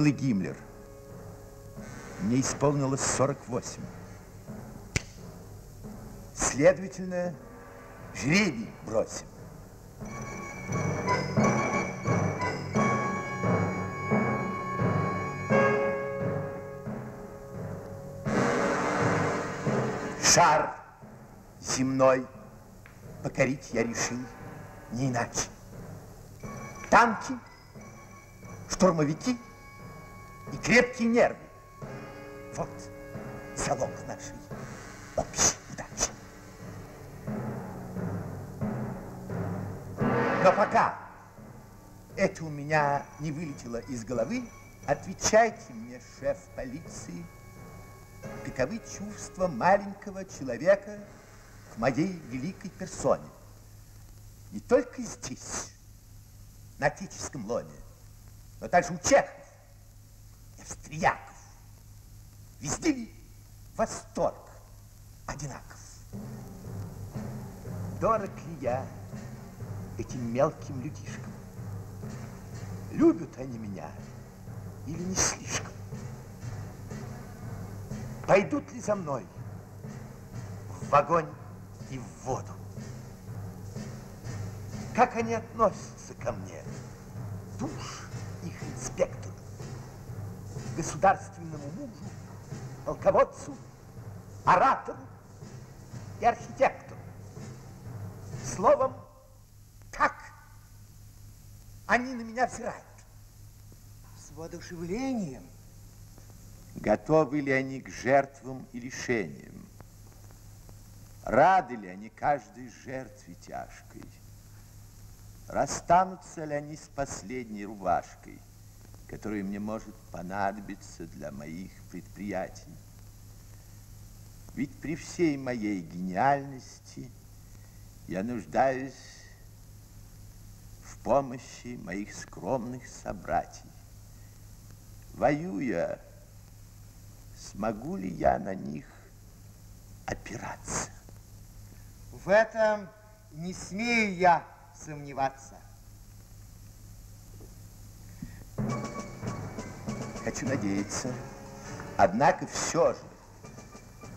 милый Гиммлер, мне исполнилось 48. Следовательно, жребий бросим. Шар земной покорить я решил не иначе. Танки, штурмовики и крепкие нервы. Вот залог нашей общей удачи. Но пока это у меня не вылетело из головы, отвечайте мне, шеф полиции, каковы чувства маленького человека к моей великой персоне. Не только здесь, на отеческом лоне, но также у чехов и австрияков. Везде ли восторг одинаков? Дорог ли я этим мелким людишкам? Любят они меня или не слишком? Пойдут ли за мной в огонь и в воду? Как они относятся ко мне, душ их инспектору, государственному мужу, полководцу, оратору и архитектору? Словом, как они на меня взирают? С воодушевлением. Готовы ли они к жертвам и лишениям? Рады ли они каждой жертве тяжкой? Расстанутся ли они с последней рубашкой, которая мне может понадобиться для моих предприятий? Ведь при всей моей гениальности я нуждаюсь в помощи моих скромных собратьев. Воюя, смогу ли я на них опираться? В этом не смею я сомневаться. Хочу надеяться. Однако все же,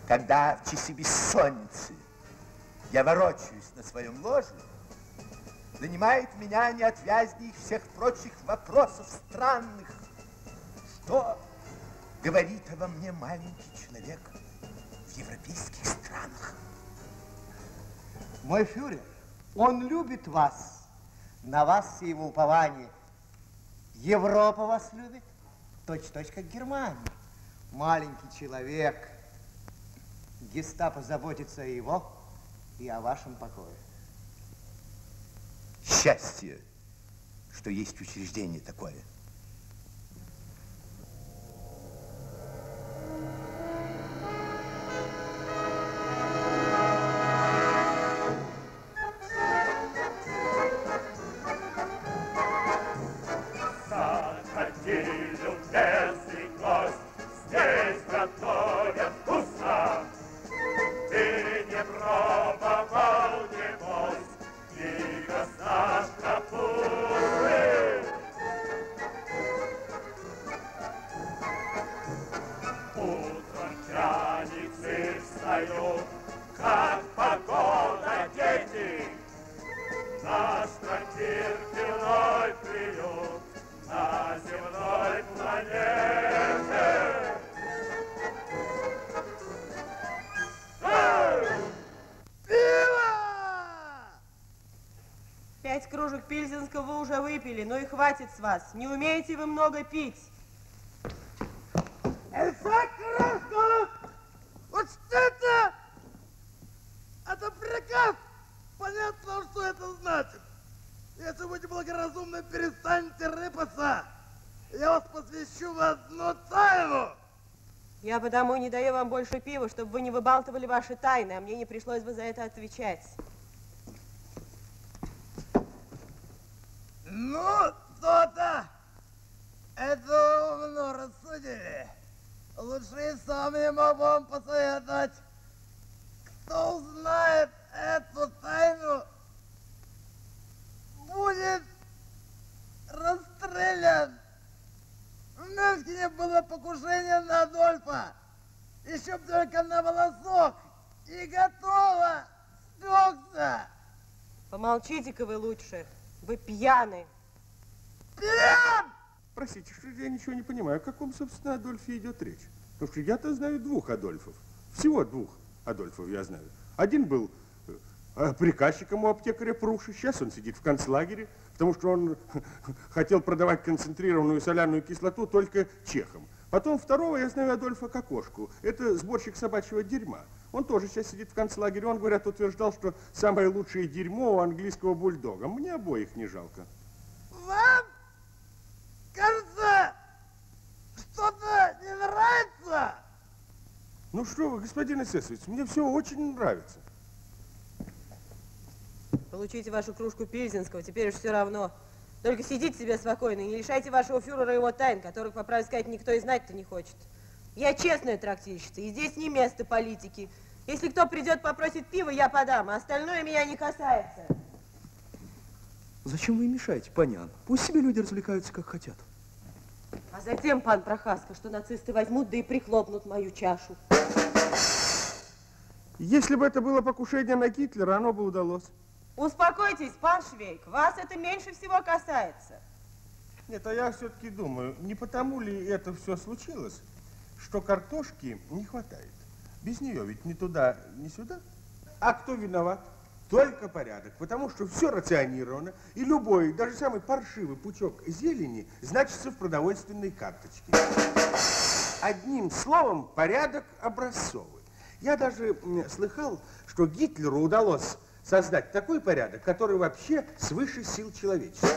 когда в часы бессонницы я ворочаюсь на своем ложе, занимает меня неотвязней всех прочих вопросов странных. Что говорит обо мне маленький человек в европейских странах? Мой фюрер, он любит вас. На вас все его упования. Европа вас любит, точь-в-точь, как Германия. Маленький человек. Гестапо заботится о его и о вашем покое. Счастье, что есть учреждение такое. Ну и хватит с вас. Не умеете вы много пить. Вот что это? Это приказ. Понятно вам, что это значит. Если вы неблагоразумно перестанете рыпаться, я вас посвящу в одну тайну. Я потому не даю вам больше пива, чтобы вы не выбалтывали ваши тайны, а мне не пришлось бы за это отвечать. Ну, то-то! Это умно рассудили. Лучше и сам я могу вам посоветовать. Кто узнает эту тайну, будет расстрелян. В Мюнхене было покушение на Адольфа. Еще бы только на волосок. И готово. Спекся. Помолчите-ка вы лучше. Вы пьяны. Пьян! Простите, что я ничего не понимаю. О каком, собственно, Адольфе идет речь? Потому что я-то знаю двух Адольфов. Всего двух Адольфов я знаю. Один был приказчиком у аптекаря Пруши. Сейчас он сидит в концлагере, потому что он хотел продавать концентрированную соляную кислоту только чехам. Потом второго я знаю Адольфа Кокошку. Это сборщик собачьего дерьма. Он тоже сейчас сидит в концлагере. Он, говорят, утверждал, что самое лучшее дерьмо у английского бульдога. Мне обоих не жалко. Вам кажется, что-то не нравится? Ну что вы, господин эсэсовец, мне все очень нравится. Получите вашу кружку Пильзенского, теперь уж все равно. Только сидите себе спокойно и не лишайте вашего фюрера его тайн, которых, по правде сказать, никто и знать-то не хочет. Я честная трактирщица, и здесь не место политики. Если кто придет попросит пива, я подам, а остальное меня не касается. Зачем вы мешаете, панян? Пусть себе люди развлекаются, как хотят. А затем, пан Прохазка, что нацисты возьмут, да и прихлопнут мою чашу. Если бы это было покушение на Гитлера, оно бы удалось. Успокойтесь, пан Швейк, вас это меньше всего касается. Нет, а я все-таки думаю, не потому ли это все случилось, что картошки не хватает. Без нее ведь ни туда, ни сюда. А кто виноват? Только порядок, потому что все рационировано, и любой, даже самый паршивый пучок зелени значится в продовольственной карточке. Одним словом, порядок образцовый. Я даже слыхал, что Гитлеру удалось создать такой порядок, который вообще свыше сил человечества.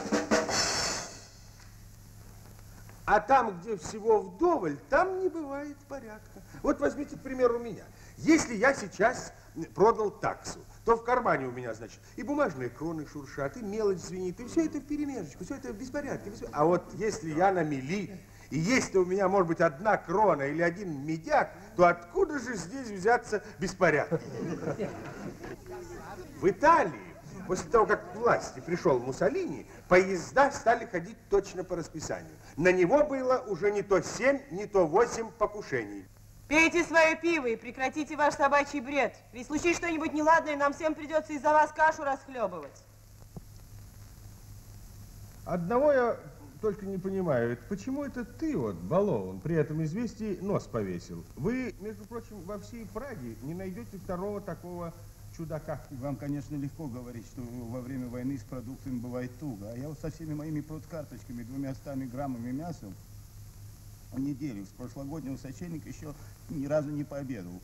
А там, где всего вдоволь, там не бывает порядка. Вот возьмите, к примеру, меня. Если я сейчас продал таксу, то в кармане у меня, значит, и бумажные кроны шуршат, и мелочь звенит, и все это вперемешечку, все это в беспорядке. А вот если я на мели, и если у меня, может быть, одна крона или один медяк, то откуда же здесь взяться беспорядки? В Италии, после того, как к власти пришел Муссолини, поезда стали ходить точно по расписанию. На него было уже не то 7, не то 8 покушений. Пейте свое пиво и прекратите ваш собачий бред. Ведь случись что-нибудь неладное, нам всем придется из-за вас кашу расхлебывать. Одного я только не понимаю, почему это ты, вот, Балоун, при этом известии нос повесил? Вы, между прочим, во всей Праге не найдете второго такого чудака. Вам, конечно, легко говорить, что во время войны с продуктами бывает туго. А я вот со всеми моими продкарточками, 200 граммами мясом, неделю с прошлогоднего сочельника еще ни разу не пообедал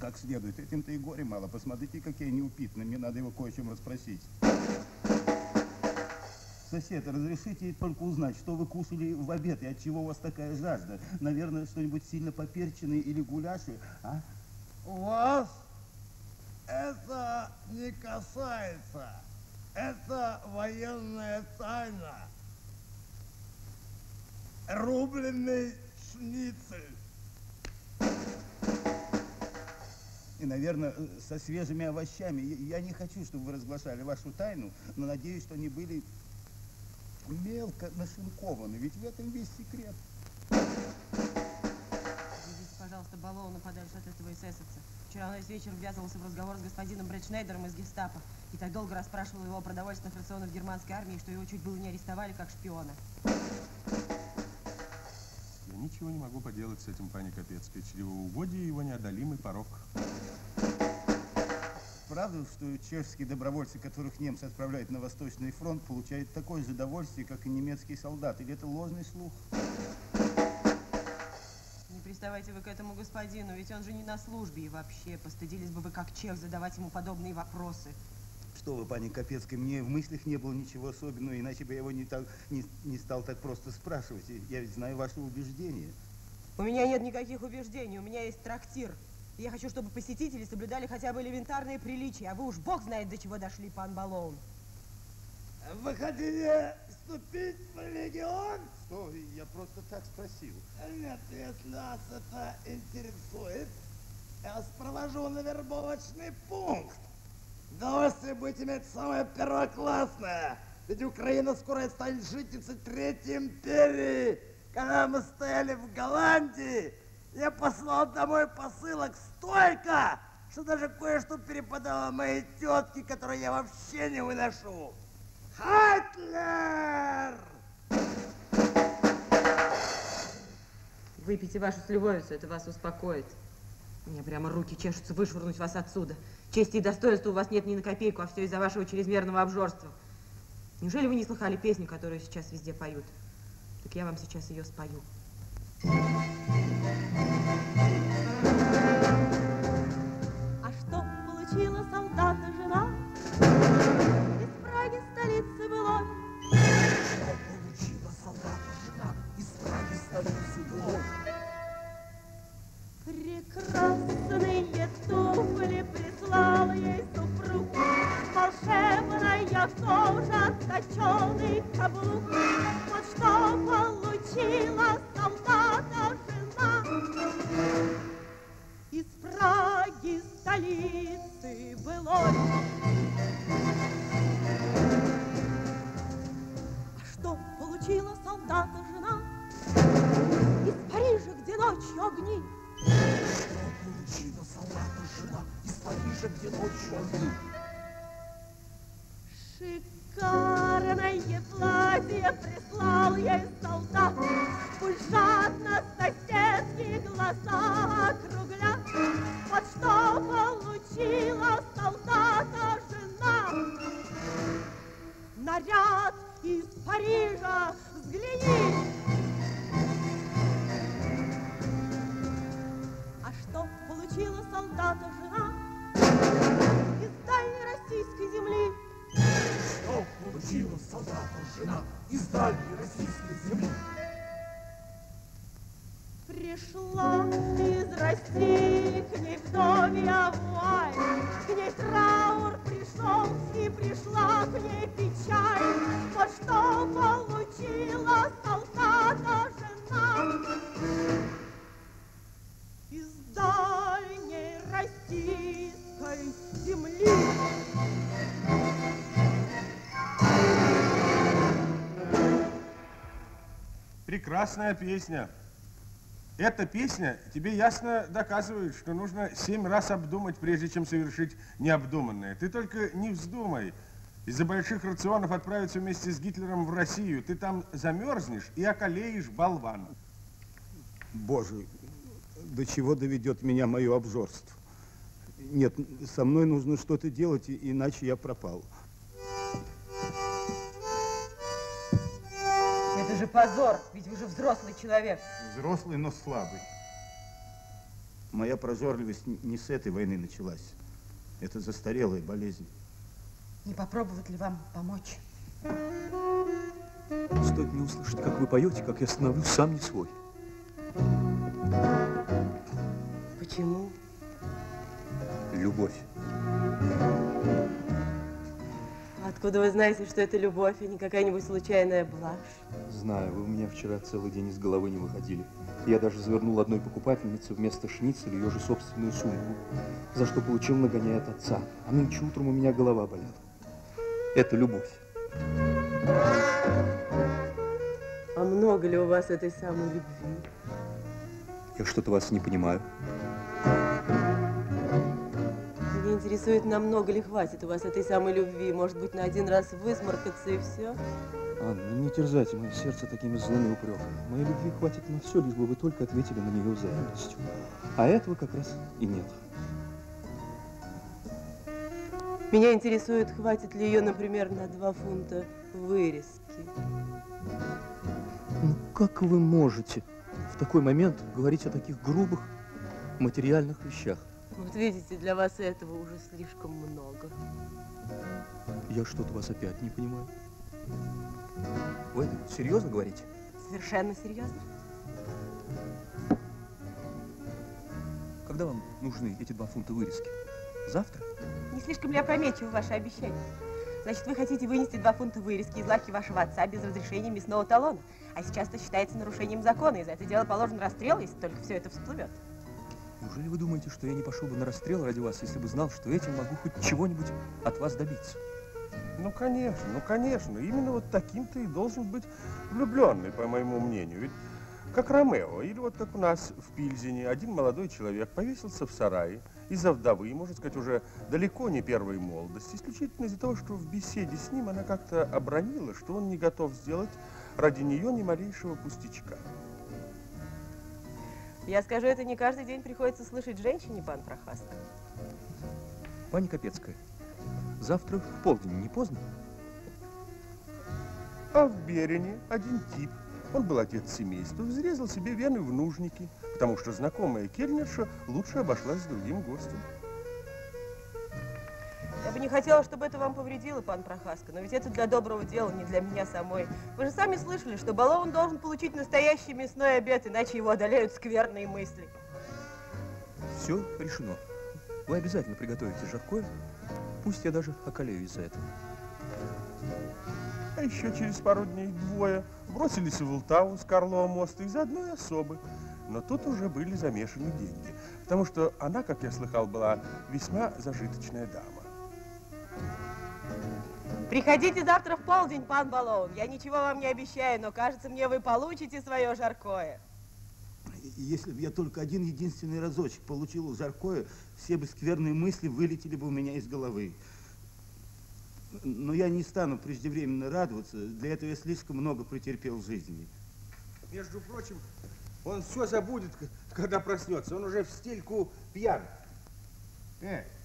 как следует. Этим-то и горе мало. Посмотрите, какие они упитаны. Мне надо его кое о чем расспросить. Сосед, разрешите только узнать, что вы кушали в обед и от чего у вас такая жажда? Наверное, что-нибудь сильно поперченное или гуляши, а? Вас это не касается. Это военная тайна. Рубленый шницель. И, наверное, со свежими овощами. Я не хочу, чтобы вы разглашали вашу тайну, но надеюсь, что они были мелко нашинкованы. Ведь в этом весь секрет. Идите, пожалуйста, Балоуна подальше от этого эсэсовца. Вчера он весь вечер ввязывался в разговор с господином Бретшнайдером из Гестапо и так долго расспрашивал его о продовольственных рационах германской армии, что его чуть было не арестовали как шпиона. Ничего не могу поделать с этим, пани Копецкая. Чревоугодие — его неодолимый порог. Правда, что чешские добровольцы, которых немцы отправляют на Восточный фронт, получают такое же удовольствие, как и немецкие солдаты? Или это ложный слух? Не приставайте вы к этому господину, ведь он же не на службе. И вообще, постыдились бы вы как чех задавать ему подобные вопросы. Что вы, пани Копецкая, мне в мыслях не было ничего особенного, иначе бы я его не стал так просто спрашивать. Я ведь знаю ваши убеждения. У меня нет никаких убеждений, у меня есть трактир. Я хочу, чтобы посетители соблюдали хотя бы элементарные приличия, а вы уж бог знает, до чего дошли, пан Балоун. Вы хотели вступить в легион? Что, я просто так спросил. Нет, если нас это интересует, я вас провожу на вербовочный пункт. Удовольствие будет иметь самое первоклассное, ведь Украина скоро станет жительницей Третьей Империи, Когда мы стояли в Голландии, я послал домой посылок столько, что даже кое-что перепадало моей тетке, которую я вообще не выношу. Хатлер! Выпейте вашу сливовицу, это вас успокоит. Мне прямо руки чешутся вышвырнуть вас отсюда. Чести и достоинства у вас нет ни на копейку, а все из-за вашего чрезмерного обжорства. Неужели вы не слыхали песню, которую сейчас везде поют? Так я вам сейчас ее спою. А чтоб получила солдата жена, из Праги столицы была. Что получила солдата жена, из Праги столицы была. Прекрасные туфли прислал ей супруг, волшебная кожа, точёный каблук. Вот что получила солдата жена, из Праги столицы былой. А что получила солдата жена, из Парижа, где ночью огни? Что получила солдата жена, из Парижа, где ночью огни? Шикарное платье прислал ей солдат, пусть жадно соседские глаза округлят. Вот что получила солдата жена, наряд из Парижа, взгляни. А что получила солдата жена, из дальней российской земли? Что получила солдата жена, из дальней российской земли? Пришла из России к ней вдовья вуаль, к ней траур пришел и пришла к ней печаль. Вот что получила солдата жена, из дальней российской земли. Прекрасная песня. Эта песня тебе ясно доказывает, что нужно 7 раз обдумать, прежде чем совершить необдуманное. Ты только не вздумай из-за больших рационов отправиться вместе с Гитлером в Россию. Ты там замерзнешь и околеешь, болван. Боже, до чего доведет меня мое обжорство? Нет, со мной нужно что-то делать, иначе я пропал. Это же позор, ведь вы же взрослый человек. Взрослый, но слабый. Моя прожорливость не с этой войны началась. Это застарелая болезнь. Не попробовать ли вам помочь? Стоит мне услышать, как вы поете, как я становлюсь сам не свой. Почему? Любовь. Откуда вы знаете, что это любовь, а не какая-нибудь случайная блажь? Знаю, вы у меня вчера целый день из головы не выходили. Я даже завернул одной покупательнице вместо шницеля ее же собственную сумку, за что получил нагоняя от отца. А нынче утром у меня голова болит. Это любовь. А много ли у вас этой самой любви? Я что-то вас не понимаю. Меня интересует, намного ли хватит у вас этой самой любви. Может быть, на 1 раз высморкаться и все? Анна, не терзайте мое сердце такими злыми упреками. Моей любви хватит на все, лишь бы вы только ответили на нее взаимностью. А этого как раз и нет. Меня интересует, хватит ли ее, например, на 2 фунта вырезки. Ну, как вы можете в такой момент говорить о таких грубых материальных вещах? Вот видите, для вас этого уже слишком много. Я что-то вас опять не понимаю. Вы это серьезно говорите? Совершенно серьезно. Когда вам нужны эти 2 фунта вырезки? Завтра? Не слишком ли опрометчиво ваше обещание? Значит, вы хотите вынести 2 фунта вырезки из лавки вашего отца без разрешения мясного талона. А сейчас это считается нарушением закона, и за это дело положен расстрел, если только все это всплывет. Неужели вы думаете, что я не пошел бы на расстрел ради вас, если бы знал, что этим могу хоть чего-нибудь от вас добиться? Ну, конечно. Именно вот таким ты и должен быть влюбленный, по моему мнению. Ведь Как Ромео, или вот как у нас в Пильзене, один молодой человек повесился в сарае из-за вдовы, можно сказать, уже далеко не первой молодости, исключительно из-за того, что в беседе с ним она как-то обронила, что он не готов сделать ради нее ни малейшего пустячка. Я скажу, это не каждый день приходится слышать женщине, пан Прохазка. Пани Копецкая, завтра в полдень не поздно? А в Берине один тип, он был отец семейства, взрезал себе вены в нужнике, потому что знакомая кельнерша лучше обошлась с другим гостем. Я бы не хотела, чтобы это вам повредило, пан Прохазка, но ведь это для доброго дела, не для меня самой. Вы же сами слышали, что Балоун должен получить настоящий мясной обед, иначе его одолеют скверные мысли. Все решено. Вы обязательно приготовите жаркое, пусть я даже околею из-за этого. А еще через пару дней двое бросились в Влтаву с Карлова моста из одной особы. Но тут уже были замешаны деньги, потому что она, как я слыхал, была весьма зажиточная дама. Приходите завтра в полдень, пан Балоун. Я ничего вам не обещаю, но, кажется мне, вы получите свое жаркое. Если бы я только один единственный разочек получил жаркое, все бы скверные мысли вылетели бы у меня из головы. Но я не стану преждевременно радоваться, для этого я слишком много претерпел в жизни. Между прочим, он все забудет, когда проснется, он уже в стельку пьян.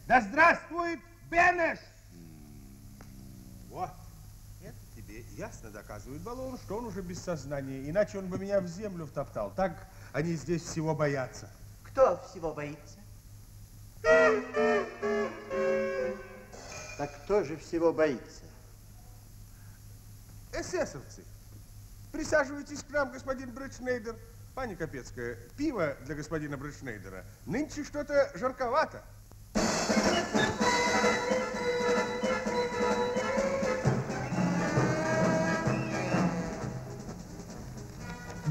Да здравствует Бенеш! Вот, это тебе ясно доказывает Балоун, что он уже без сознания, иначе он бы меня в землю втоптал. Так они здесь всего боятся. Кто всего боится? Так кто же всего боится? Эсэсовцы. Присаживайтесь к нам, господин Бретшнайдер. Пани Копецкая, пиво для господина Бретшнайдера нынче что-то жарковато.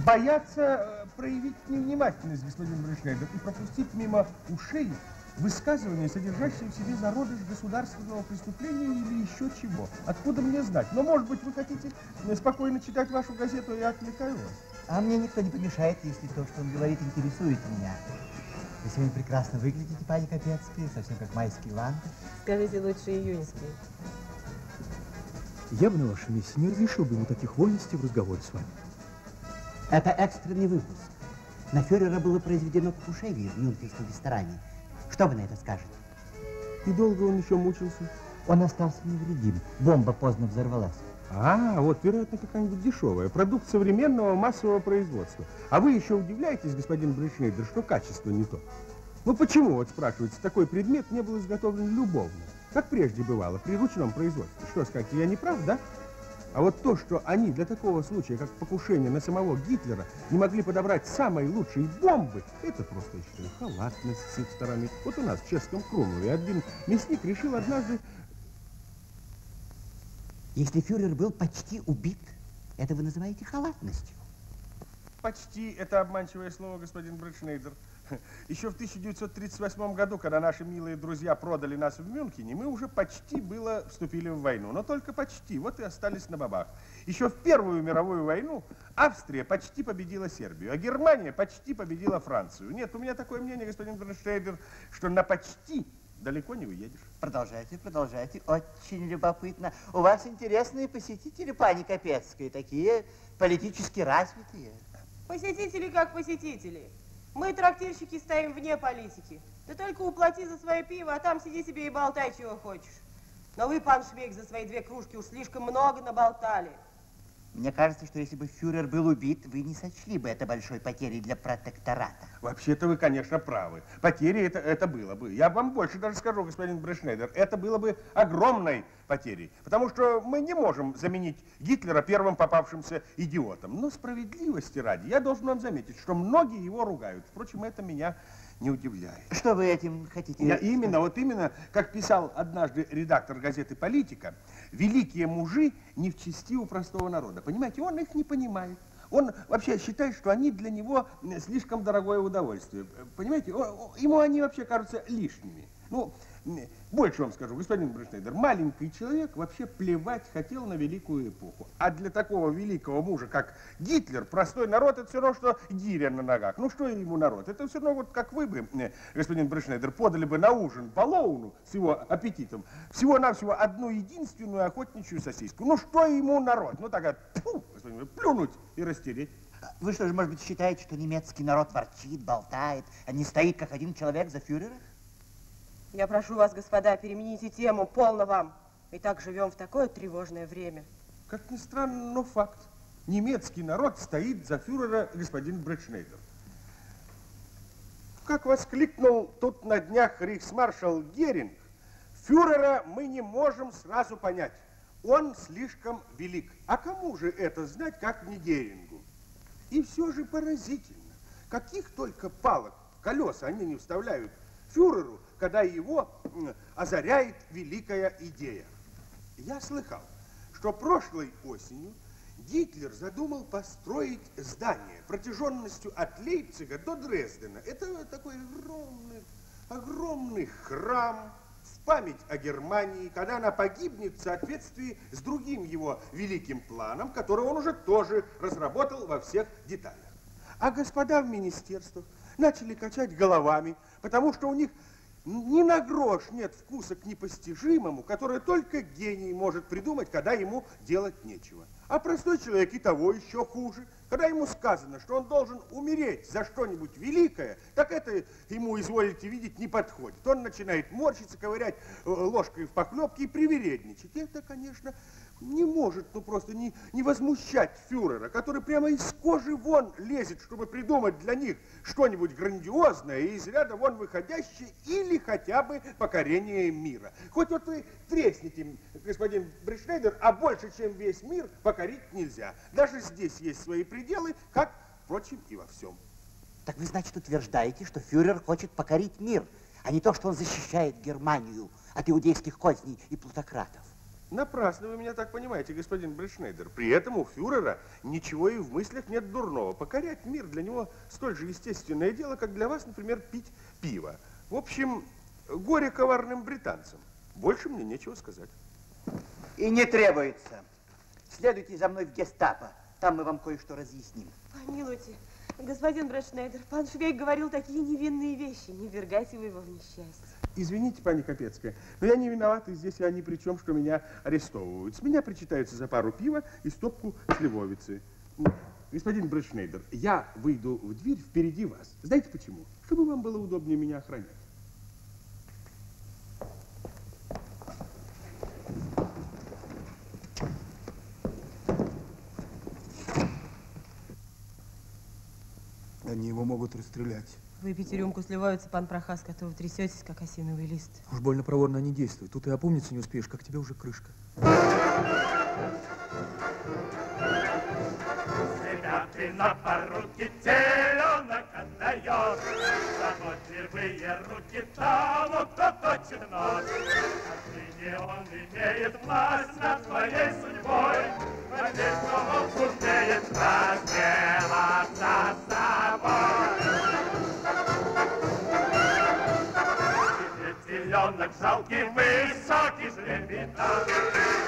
Боятся проявить невнимательность, господин Бретшнайдер, и пропустить мимо ушей высказывания, содержащие в себе зародыш государственного преступления или еще чего. Откуда мне знать? Но, может быть, вы хотите спокойно читать вашу газету, я отвлекаю вас. А мне никто не помешает, если то, что он говорит, интересует меня. Вы сегодня прекрасно выглядите, пани Копецкая, совсем как майские лампы. Скажите, лучше июньские. Я бы на вашем месте не разрешил бы ему таких вольностей в разговоре с вами. Это экстренный выпуск. На фюрера было произведено покушение в мюнхенском ресторане. Что вы на это скажете? И долго он еще мучился? Он остался невредим. Бомба поздно взорвалась. А, вот, вероятно, какая-нибудь дешевая. Продукт современного массового производства. А вы еще удивляетесь, господин Бретшнайдер, что качество не то. Ну почему, вот спрашивается, такой предмет не был изготовлен любовно, как прежде бывало, при ручном производстве? Что сказать, я не прав, да? А вот то, что они для такого случая, как покушение на самого Гитлера, не могли подобрать самые лучшие бомбы, это просто еще халатность с их стороны. Вот у нас в Чешском Крумлове один мясник решил однажды... Если фюрер был почти убит, это вы называете халатностью? Почти – это обманчивое слово, господин Бретшнайдер. Еще в 1938 году, когда наши милые друзья продали нас в Мюнхене, мы уже почти было вступили в войну, но только почти, вот и остались на бабах. Еще в Первую мировую войну Австрия почти победила Сербию, а Германия почти победила Францию. Нет, у меня такое мнение, господин Бретшнайдер, что на почти далеко не уедешь. Продолжайте, продолжайте, очень любопытно. У вас интересные посетители, пани Копецкая, такие политически развитые. Посетители как посетители. Мы, трактирщики, стоим вне политики. Ты только уплати за свое пиво, а там сиди себе и болтай, чего хочешь. Но вы, пан Швейк, за свои две кружки уж слишком много наболтали. Мне кажется, что если бы фюрер был убит, вы не сочли бы это большой потерей для протектората. Вообще-то вы, конечно, правы. Потери это было бы. Я вам больше даже скажу, господин Бретшнайдер, это было бы огромной потерей. Потому что мы не можем заменить Гитлера первым попавшимся идиотом. Но справедливости ради, я должен вам заметить, что многие его ругают. Впрочем, это меня не удивляет. Что вы этим хотите? Я именно, вот именно, как писал однажды редактор газеты «Политика», великие мужи не в чести у простого народа. Понимаете, он их не понимает. Он вообще считает, что они для него слишком дорогое удовольствие. Понимаете, ему они вообще кажутся лишними. Ну, больше вам скажу, господин Бретшнайдер, маленький человек вообще плевать хотел на великую эпоху. А для такого великого мужа, как Гитлер, простой народ, это все равно, что гиря на ногах. Ну, что ему народ? Это все равно, вот как вы бы, господин Бретшнайдер, подали бы на ужин Балоуну с его аппетитом всего-навсего одну единственную охотничью сосиску. Ну, что ему народ? Ну, так, тьфу, господин, плюнуть и растереть. Вы что же, может быть, считаете, что немецкий народ ворчит, болтает, а не стоит как один человек за фюрера? Я прошу вас, господа, перемените тему, полно вам. Мы так живем в такое тревожное время. Как ни странно, но факт. Немецкий народ стоит за фюрера, господин Бретшнайдер. Как воскликнул тут на днях рейхсмаршал Геринг, фюрера мы не можем сразу понять. Он слишком велик. А кому же это знать, как не Герингу? И все же поразительно, каких только палок в колеса они не вставляют фюреру, когда его озаряет великая идея. Я слыхал, что прошлой осенью Гитлер задумал построить здание протяженностью от Лейпцига до Дрездена. Это такой огромный, огромный храм в память о Германии, когда она погибнет в соответствии с другим его великим планом, который он уже тоже разработал во всех деталях. А господа в министерствах начали качать головами, потому что у них ни на грош нет вкуса к непостижимому, которое только гений может придумать, когда ему делать нечего. А простой человек и того еще хуже. Когда ему сказано, что он должен умереть за что-нибудь великое, так это ему, изволите видеть, не подходит. Он начинает морщиться, ковырять ложкой в похлебке и привередничать. Это, конечно, не может, ну просто не возмущать фюрера, который прямо из кожи вон лезет, чтобы придумать для них что-нибудь грандиозное и из ряда вон выходящее или хотя бы покорение мира. Хоть вот вы тресните, господин Бретшнайдер, а больше, чем весь мир, покорить нельзя. Даже здесь есть свои пределы. Делай, как, впрочем, и во всем. Так вы, значит, утверждаете, что фюрер хочет покорить мир, а не то, что он защищает Германию от иудейских козней и плутократов? Напрасно вы меня так понимаете, господин Бретшнайдер. При этом у фюрера ничего и в мыслях нет дурного. Покорять мир для него столь же естественное дело, как для вас, например, пить пиво. В общем, горе коварным британцам. Больше мне нечего сказать. И не требуется. Следуйте за мной в Гестапо. Там мы вам кое-что разъясним. Помилуйте, господин Бретшнайдер, пан Швейк говорил такие невинные вещи. Не ввергайте вы его в несчастье. Извините, пани Копецкая, но я не виноват, и здесь я ни при чем, что меня арестовывают. С меня причитаются за пару пива и стопку сливовицы. Господин Бретшнайдер, я выйду в дверь впереди вас. Знаете почему? Чтобы вам было удобнее меня охранять. Они его могут расстрелять. Выпейте рюмку, сливаются, пан Прохазка, а то вы трясетесь, как осиновый лист. Уж больно проворно они действуют. Тут и опомниться не успеешь, как тебе уже крышка. Себя ты на поруке теленок отдаешь, заботливые руки тому, кто точит нож. Отныне он имеет власть над твоей судьбой, но весь он умеет разделаться собой. Тебе теленок жалкий, высокий жребитан,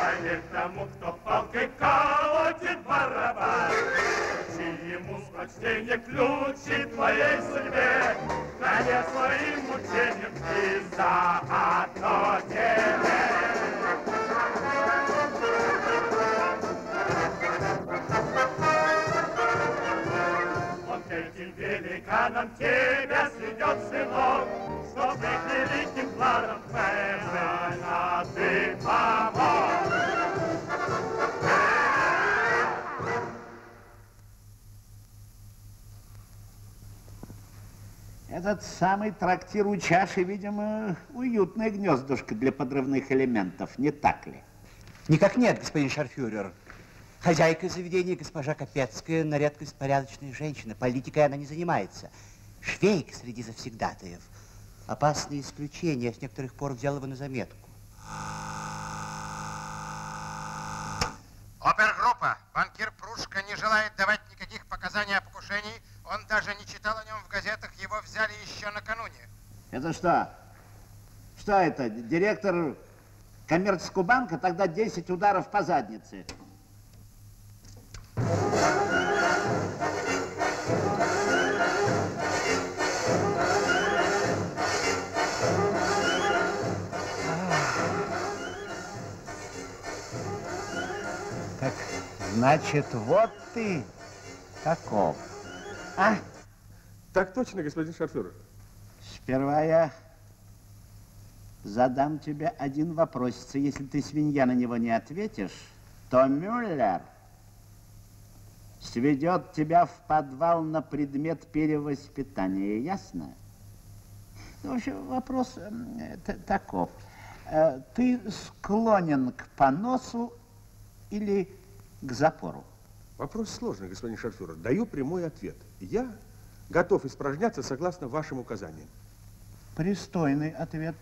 поверь тому, кто палкой колотит барабан. Учи ему с прочтения ключи твоей судьбе, конец своим мучениям и заодно тебе. Великаном тебя сведет селом, чтобы к великим планам Ферзена ты помог. Этот самый трактир у чаши, видимо, уютное гнездышко для подрывных элементов, не так ли? Никак нет, господин шарфюрер. Хозяйка заведения, госпожа Копецкая, на редкость порядочная женщина. Политикой она не занимается. Швейк среди завсегдатаев. Опасное исключение, я с некоторых пор взял его на заметку. Опергруппа. Банкир Прушка не желает давать никаких показаний о покушении. Он даже не читал о нем в газетах, его взяли еще накануне. Это что? Что это? Директор коммерческого банка? Тогда 10 ударов по заднице. Так, значит, вот ты таков, а? Так точно, господин шофер. Сперва я задам тебе один вопросец. Если ты, свинья, на него не ответишь, то Мюллер сведет тебя в подвал на предмет перевоспитания. Ясно? Ну, в общем, вопрос таков. Ты склонен к поносу или к запору? Вопрос сложный, господин шофер. Даю прямой ответ. Я готов испражняться согласно вашим указаниям. Пристойный ответ.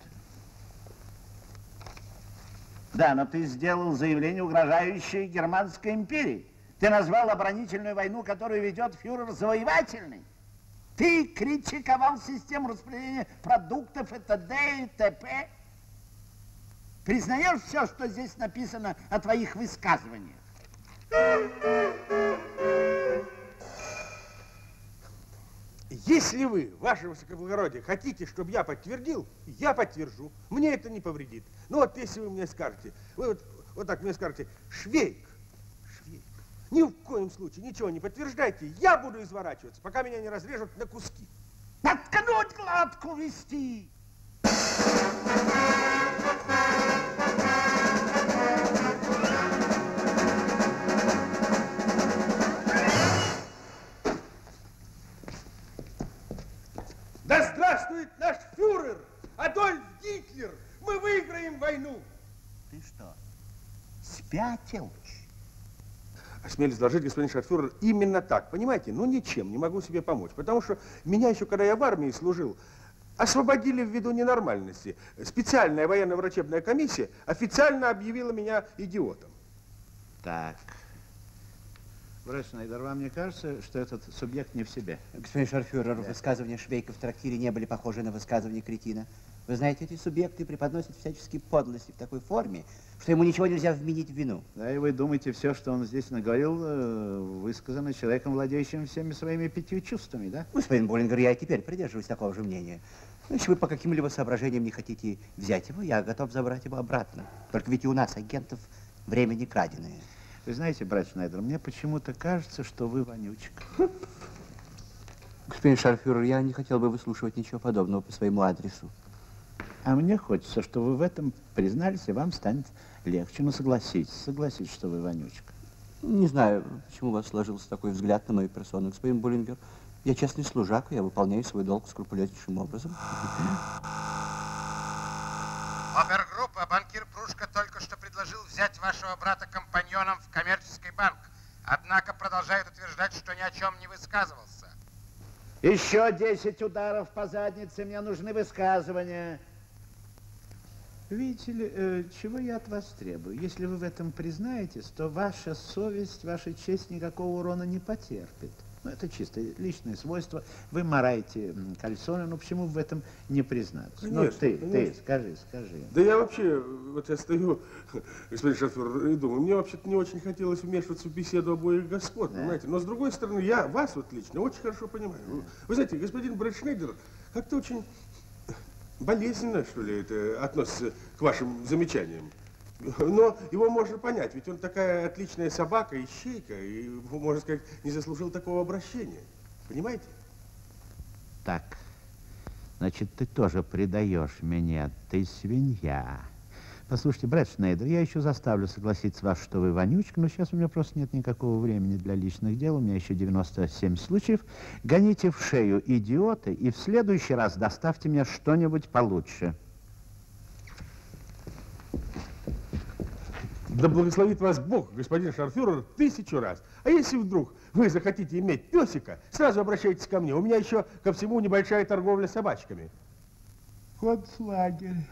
Да, но ты сделал заявление, угрожающее Германской империи. Ты назвал оборонительную войну, которую ведет фюрер, завоевательной. Ты критиковал систему распределения продуктов и т.д. и т.п. Признаешь все, что здесь написано о твоих высказываниях? Если вы, ваше высокоблагородие, хотите, чтобы я подтвердил, я подтвержу. Мне это не повредит. Ну вот если вы мне скажете, вы вот так мне скажете, Швейк, Швейк, ни в коем случае ничего не подтверждайте, я буду изворачиваться, пока меня не разрежут на куски. Наткнуть гладку вести! Да здравствует наш фюрер, Адольф Гитлер! Мы выиграем войну! Ты что, спятил? Осмелюсь доложить, господин шарфюрер, именно так. Понимаете, ну ничем не могу себе помочь, потому что меня еще, когда я в армии служил, освободили ввиду ненормальности. Специальная военно-врачебная комиссия официально объявила меня идиотом. Так. Бретшнайдер, вам не кажется, что этот субъект не в себе? Господин шарфюрер, да. Высказывания Швейка в трактире не были похожи на высказывания кретина. Вы знаете, эти субъекты преподносят всяческие подлости в такой форме, что ему ничего нельзя вменить в вину. Да, и вы думаете, все, что он здесь наговорил, высказано человеком, владеющим всеми своими 5 чувствами, да? Господин Буллингер, я и теперь придерживаюсь такого же мнения. Если вы по каким-либо соображениям не хотите взять его, я готов забрать его обратно. Только ведь и у нас, агентов, время не краденое. Вы знаете, Бретшнайдер, мне почему-то кажется, что вы вонючка. Господин шарфюрер, я не хотел бы выслушивать ничего подобного по своему адресу. А мне хочется, что вы в этом признались, и вам станет легче. Ну, согласитесь, согласитесь, что вы вонючка. Не знаю, почему у вас сложился такой взгляд на мою персону, господин Буллингер. Я честный служак, я выполняю свой долг скрупулезнейшим образом. Опергруппа, банкир Прушка только что предложил взять вашего брата компаньоном в коммерческий банк. Однако продолжает утверждать, что ни о чем не высказывался. Еще 10 ударов по заднице, мне нужны высказывания. Видите ли, чего я от вас требую? Если вы в этом признаетесь, то ваша совесть, ваша честь никакого урона не потерпит. Ну, это чисто личное свойство. Вы мараете кальсоны, но почему в этом не признаться? Конечно, ну, ты, скажи. Да я вообще, вот я стою, господин шофер, и думаю, мне вообще-то не очень хотелось вмешиваться в беседу обоих господ, да, понимаете? Но, с другой стороны, я вас вот лично очень хорошо понимаю. Да. Вы знаете, господин Бретшнайдер как-то очень болезненно, что ли, это относится к вашим замечаниям. Но его можно понять, ведь он такая отличная собака, ищейка, и, можно сказать, не заслужил такого обращения. Понимаете? Так, значит, ты тоже предаешь меня, ты свинья. Послушайте, Бретшнайдер, я еще заставлю согласиться вас, что вы вонючка, но сейчас у меня просто нет никакого времени для личных дел, у меня еще 97 случаев. Гоните в шею, идиоты, и в следующий раз доставьте мне что-нибудь получше. Да благословит вас Бог, господин шарфюрер, 1000 раз. А если вдруг вы захотите иметь песика, сразу обращайтесь ко мне. У меня еще ко всему небольшая торговля собачками. Концлагерь.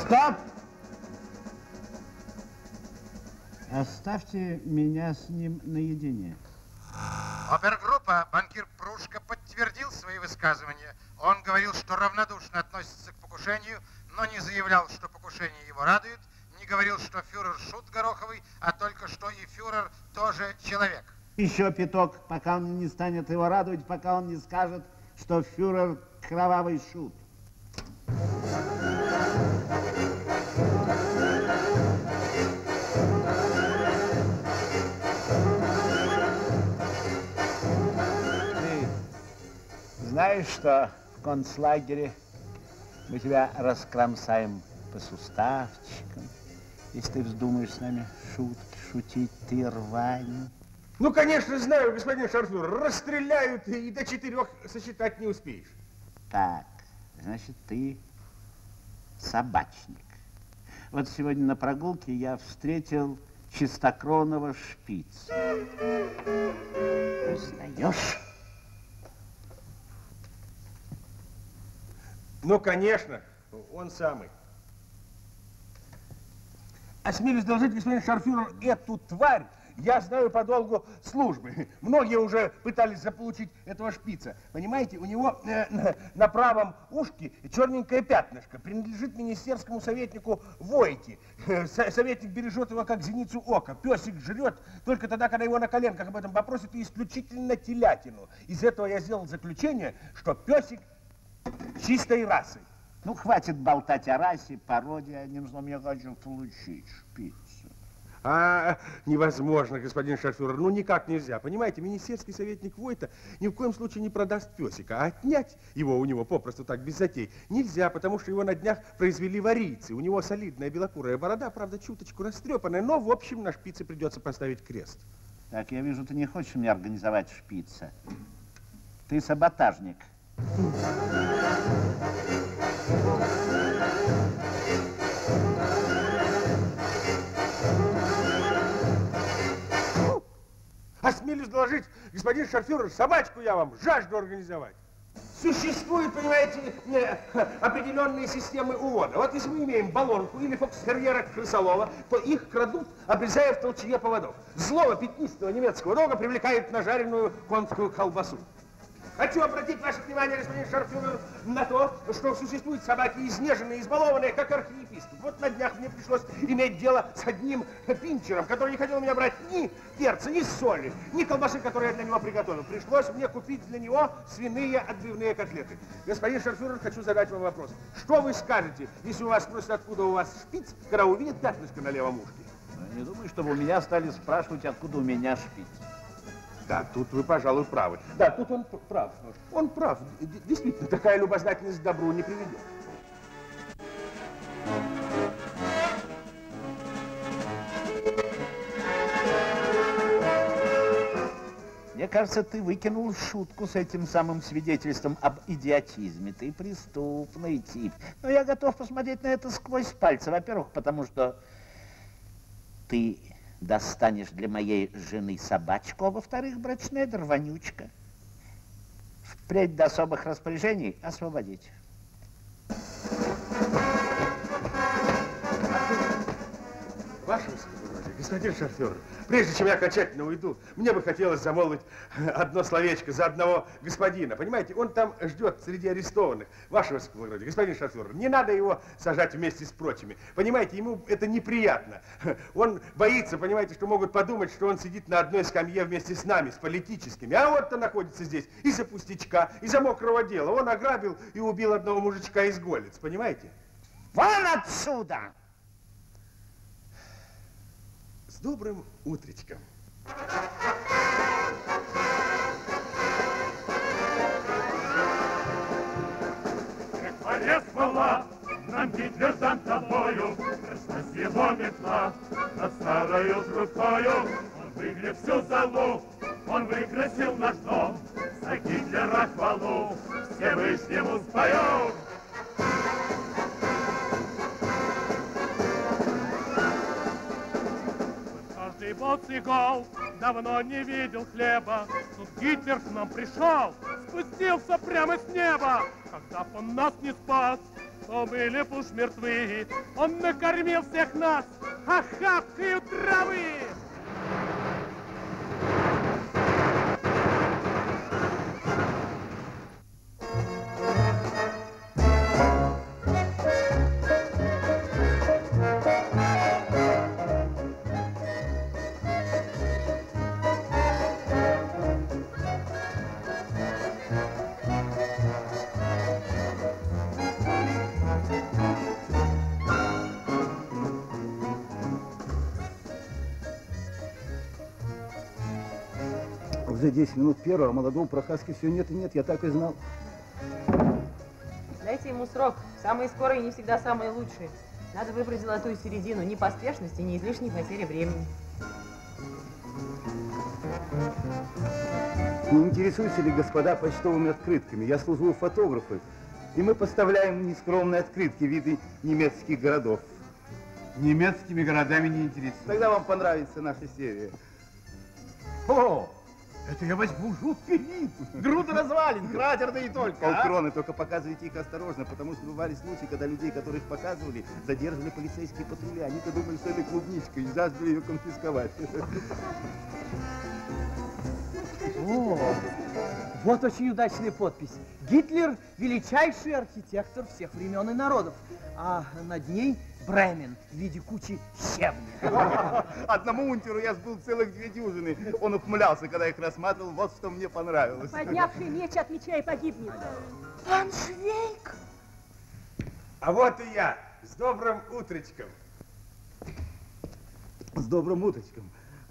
Стоп! Оставьте меня с ним наедине. Опергруппа! Гестапо банкир Прушка подтвердил свои высказывания. Он говорил, что равнодушно относится к покушению, но не заявлял, что покушение его радует, не говорил, что фюрер шут гороховый, а только что и фюрер тоже человек. Еще пяток, пока он не станет его радовать, пока он не скажет, что фюрер кровавый шут. Знаешь, что в концлагере мы тебя раскромсаем по суставчикам, если ты вздумаешь с нами шутки шутить, ты рвань. Ну, конечно, знаю, господин Шарфюр, расстреляют и до 4 сосчитать не успеешь. Так, значит, ты собачник. Вот сегодня на прогулке я встретил чистокровного шпица. Узнаешь? Ну, конечно, он самый. Осмелюсь доложить, господин Шарфюрер, эту тварь я знаю по долгу службы. Многие уже пытались заполучить этого шпица. Понимаете, у него на правом ушке черненькое пятнышко. Принадлежит министерскому советнику Войте. Советник бережет его как зеницу ока. Песик жрет только тогда, когда его на коленках об этом попросят, и исключительно телятину. Из этого я сделал заключение, что песик чистой расы. Ну, хватит болтать о расе, породе, одним словом, я хочу получить шпицу. А, невозможно, господин Шарфюрер, ну никак нельзя. Понимаете, министерский советник Войта ни в коем случае не продаст песика, а отнять его у него попросту так, без затей, нельзя, потому что его на днях произвели варийцы. У него солидная белокурая борода, правда, чуточку растрепанная, но, в общем, на шпице придется поставить крест. Так, я вижу, ты не хочешь мне организовать шпица. Ты саботажник. Осмелюсь доложить, господин Шарфюрер, собачку я вам жажду организовать. Существуют, понимаете, определенные системы увода. Вот если мы имеем балонку или фокстерьера крысолова, то их крадут, обрезая в толчье поводов. Злого пятнистого немецкого дога привлекают на жареную конскую колбасу. Хочу обратить ваше внимание, господин Шарфюрер, на то, что существуют собаки изнеженные, избалованные, как архиепископ. Вот на днях мне пришлось иметь дело с одним пинчером, который не хотел у меня брать ни перца, ни соли, ни колбасы, которые я для него приготовил. Пришлось мне купить для него свиные отбивные котлеты. Господин Шарфюрер, хочу задать вам вопрос. Что вы скажете, если у вас спросят, откуда у вас шпиц, когда увидит пятнышко на левом ушке? Не думаю, чтобы у меня стали спрашивать, откуда у меня шпиц. Да, тут вы, пожалуй, правы. Да, тут он прав. Он прав. Действительно, такая любознательность к добру не приведет. Мне кажется, ты выкинул шутку с этим самым свидетельством об идиотизме. Ты преступный тип. Но я готов посмотреть на это сквозь пальцы. Во-первых, потому что ты достанешь для моей жены собачку, а во-вторых, Бретшнайдер, вонючка. Впредь до особых распоряжений освободить. Ваше высокоблагородие, господин Шарфюрер, прежде чем я окончательно уйду, мне бы хотелось замолвить одно словечко за одного господина. Понимаете, он там ждет среди арестованных. Ваше высокоблагородие, господин Шарфюрер, не надо его сажать вместе с прочими. Понимаете, ему это неприятно. Он боится, понимаете, что могут подумать, что он сидит на одной скамье вместе с нами, с политическими. А вот-то находится здесь из-за пустячка, из-за мокрого дела. Он ограбил и убил одного мужичка из Голлиц, понимаете? Вон отсюда! Добрым утречком. Как полез мала, нам Гитлер сам тобою, страшно с его метла, над старою трубкою. Он выгреб всю залу, он выкрасил наш дом, за Гитлера хвалу Всевышнему споем. Молодцы гол, давно не видел хлеба. Тут Гитлер к нам пришел, спустился прямо с неба. Когда б он нас не спас, то были б уж мертвы. Он накормил всех нас охапкою травы. за 10 минут первого, а молодого Прохазки все нет и нет, я так и знал. Дайте ему срок. Самые скорые не всегда самые лучшие. Надо выбрать золотую середину. Ни поспешности, ни излишней потери времени. Не интересуются ли господа почтовыми открытками? Я служу у фотографов, и мы поставляем нескромные открытки, виды немецких городов. Немецкими городами не интересуются. Тогда вам понравится наша серия. О! Это я возьму жуткий вид! Груда развалин, кратер да и только, полкроны, а? Только показывайте их осторожно, потому что бывали случаи, когда людей, которых показывали, задерживали полицейские патрули. Они-то думали, что это клубничка, и жаждали ее конфисковать. О, вот очень удачная подпись. Гитлер – величайший архитектор всех времен и народов, а над ней Бремен в виде кучи щебня. Одному унтеру я сбыл целых 2 дюжины. Он ухмылялся, когда их рассматривал. Вот что мне понравилось. Поднявший меч от меча и погибнет. Пан Швейк! А вот и я. С добрым утречком. С добрым утречком.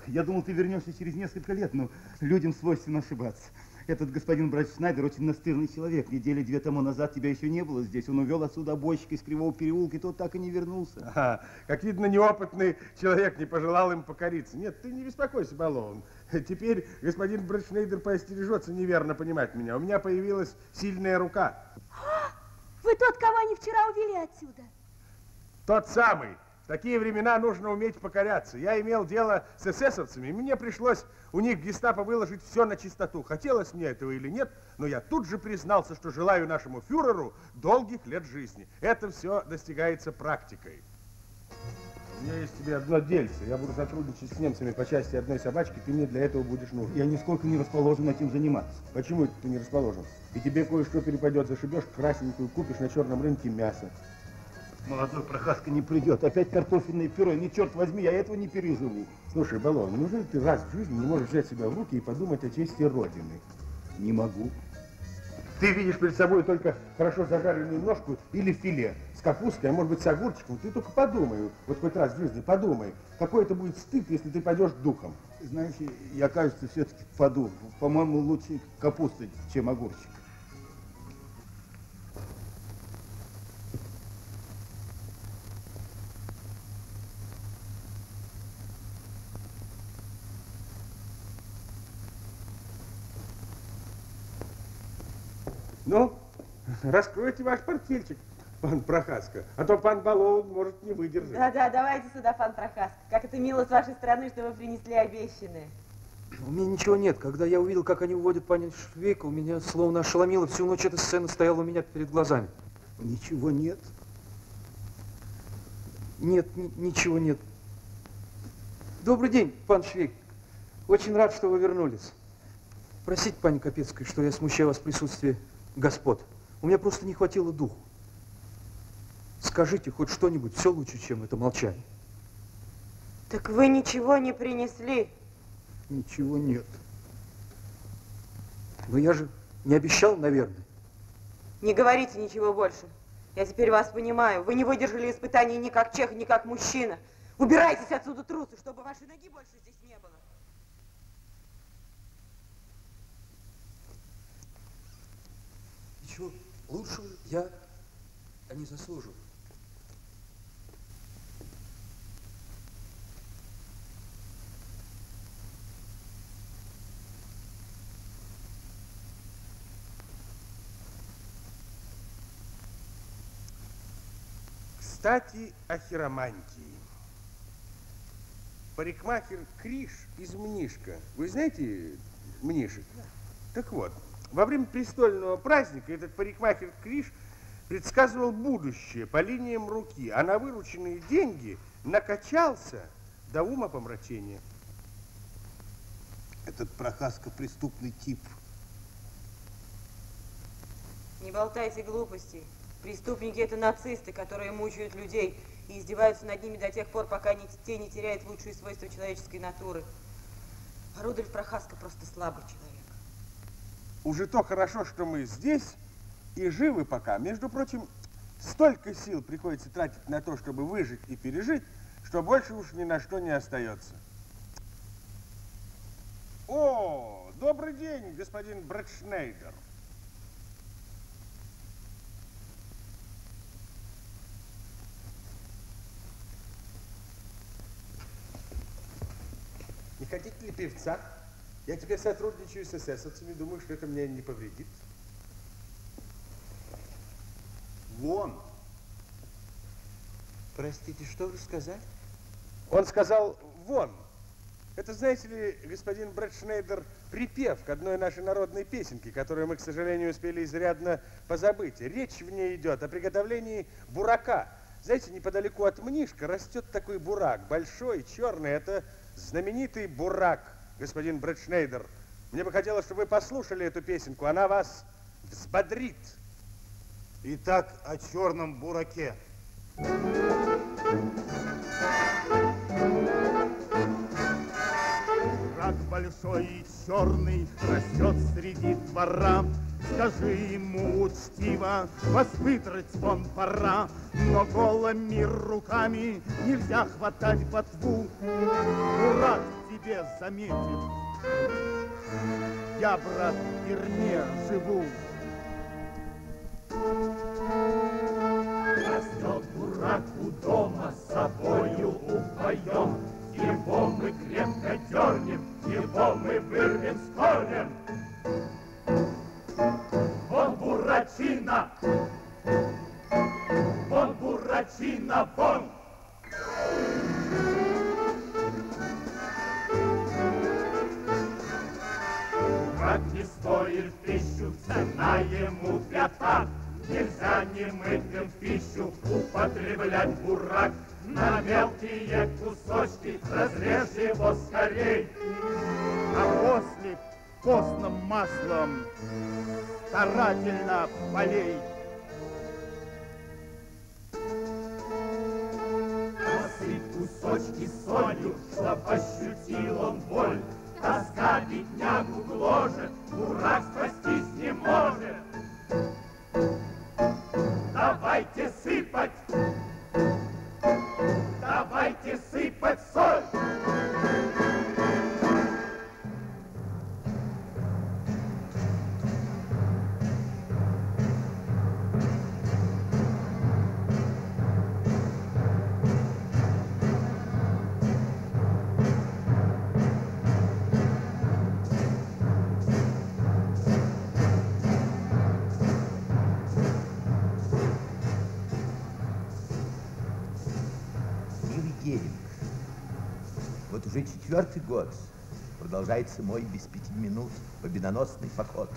Я думал, ты вернешься через несколько лет, но людям свойственно ошибаться. Этот господин Бретшнайдер очень настырный человек. Недели 2 тому назад тебя еще не было здесь. Он увел отсюда обойщика из Кривого переулка, и тот так и не вернулся. Ага. Как видно, неопытный человек не пожелал им покориться. Нет, ты не беспокойся, Балоун. Теперь господин Бретшнайдер поостережется неверно понимать меня. У меня появилась сильная рука. Вы тот, кого они вчера увели отсюда? Тот самый. В такие времена нужно уметь покоряться. Я имел дело с эсэсовцами, и мне пришлось у них в гестапо выложить все на чистоту. Хотелось мне этого или нет, но я тут же признался, что желаю нашему фюреру долгих лет жизни. Это все достигается практикой. У меня есть тебе одно дельце. Я буду сотрудничать с немцами по части одной собачки, ты мне для этого будешь нужен. Я нисколько не расположен этим заниматься. Почему это ты не расположен? И тебе кое-что перепадет, зашибешь красненькую, купишь на черном рынке мясо. Молодой Прохазка не придет. Опять картофельное пюре. Не черт возьми, я этого не переживу. Слушай, Балоун, неужели ты раз в жизни не можешь взять себя в руки и подумать о чести Родины? Не могу. Ты видишь перед собой только хорошо зажаренную ножку или филе с капусткой, а может быть с огурчиком. Ты только подумай, вот хоть раз в жизни подумай, какой это будет стыд, если ты пойдешь духом. Знаете, я, кажется, все-таки паду. По-моему, лучше капуста, чем огурчик. Ну, раскройте ваш портфельчик, пан Прохазка, а то пан Балоун может не выдержать. Да-да, давайте сюда, пан Прохазка. Как это мило с вашей стороны, что вы принесли обещанное. У меня ничего нет. Когда я увидел, как они уводят пана Швейка, у меня словно ошеломило. Всю ночь эта сцена стояла у меня перед глазами. Ничего нет? Нет, ничего нет. Добрый день, пан Швейк. Очень рад, что вы вернулись. Простите, пани Копецкая, что я смущаю вас в присутствии господ, у меня просто не хватило духу. Скажите хоть что-нибудь, все лучше, чем это молчание. Так вы ничего не принесли? Ничего нет. Но я же не обещал, наверное. Не говорите ничего больше. Я теперь вас понимаю. Вы не выдержали испытаний ни как чех, ни как мужчина. Убирайтесь отсюда, трусы, чтобы вашей ноги больше здесь не было. Лучшего я не заслужил. Кстати, о хиромантии. Парикмахер Криш из Мнишка. Вы знаете Мнишек? Да. Так вот. Во время престольного праздника этот парикмахер Криш предсказывал будущее по линиям руки, а на вырученные деньги накачался до ума помрачения. Этот Прохазка преступный тип. Не болтайте глупостей. Преступники – это нацисты, которые мучают людей и издеваются над ними до тех пор, пока те не теряют лучшие свойства человеческой натуры. А Рудольф Прохазка просто слабый человек. Уже то хорошо, что мы здесь и живы пока. Между прочим, столько сил приходится тратить на то, чтобы выжить и пережить, что больше уж ни на что не остается. О, Добрый день, господин Бретшнайдер. Не хотите ли певца? Я теперь сотрудничаю с эсэсовцами, думаю, что это мне не повредит. Вон! Простите, что вы сказали? Он сказал «вон». Это, знаете ли, господин Бретшнайдер, припев к одной нашей народной песенке, которую мы, к сожалению, успели изрядно позабыть. Речь в ней идет о приготовлении бурака. Знаете, неподалеку от Мнишка растет такой бурак, большой, черный. Это знаменитый бурак, господин Бретшнайдер. Мне бы хотелось, чтобы вы послушали эту песенку. Она вас взбодрит. Итак, о черном бураке. Бурак большой и черный растет среди двора. Скажи ему учтиво, воспитывать вон пора. Но голыми руками нельзя хватать ботву. Бурак тебе заметит. Я, брат, в дерьме живу. Растет бурак у дома, с собою упоем. Его мы крепко дернем, его мы вырвем с корнем. Вон бурачина, вон бурачина, вон! Бурак не стоит пищу, цена ему пята. Нельзя немытым в пищу употреблять бурак. На мелкие кусочки разрежь его скорей. А после постным маслом старательно полей. Посыпь кусочки солью, чтоб ощутил он боль. Тоска беднягу гложет, бурак спастись не может. Давайте сыпать, давайте сыпать соль. Уже четвертый год продолжается мой без 5 минут победоносный поход.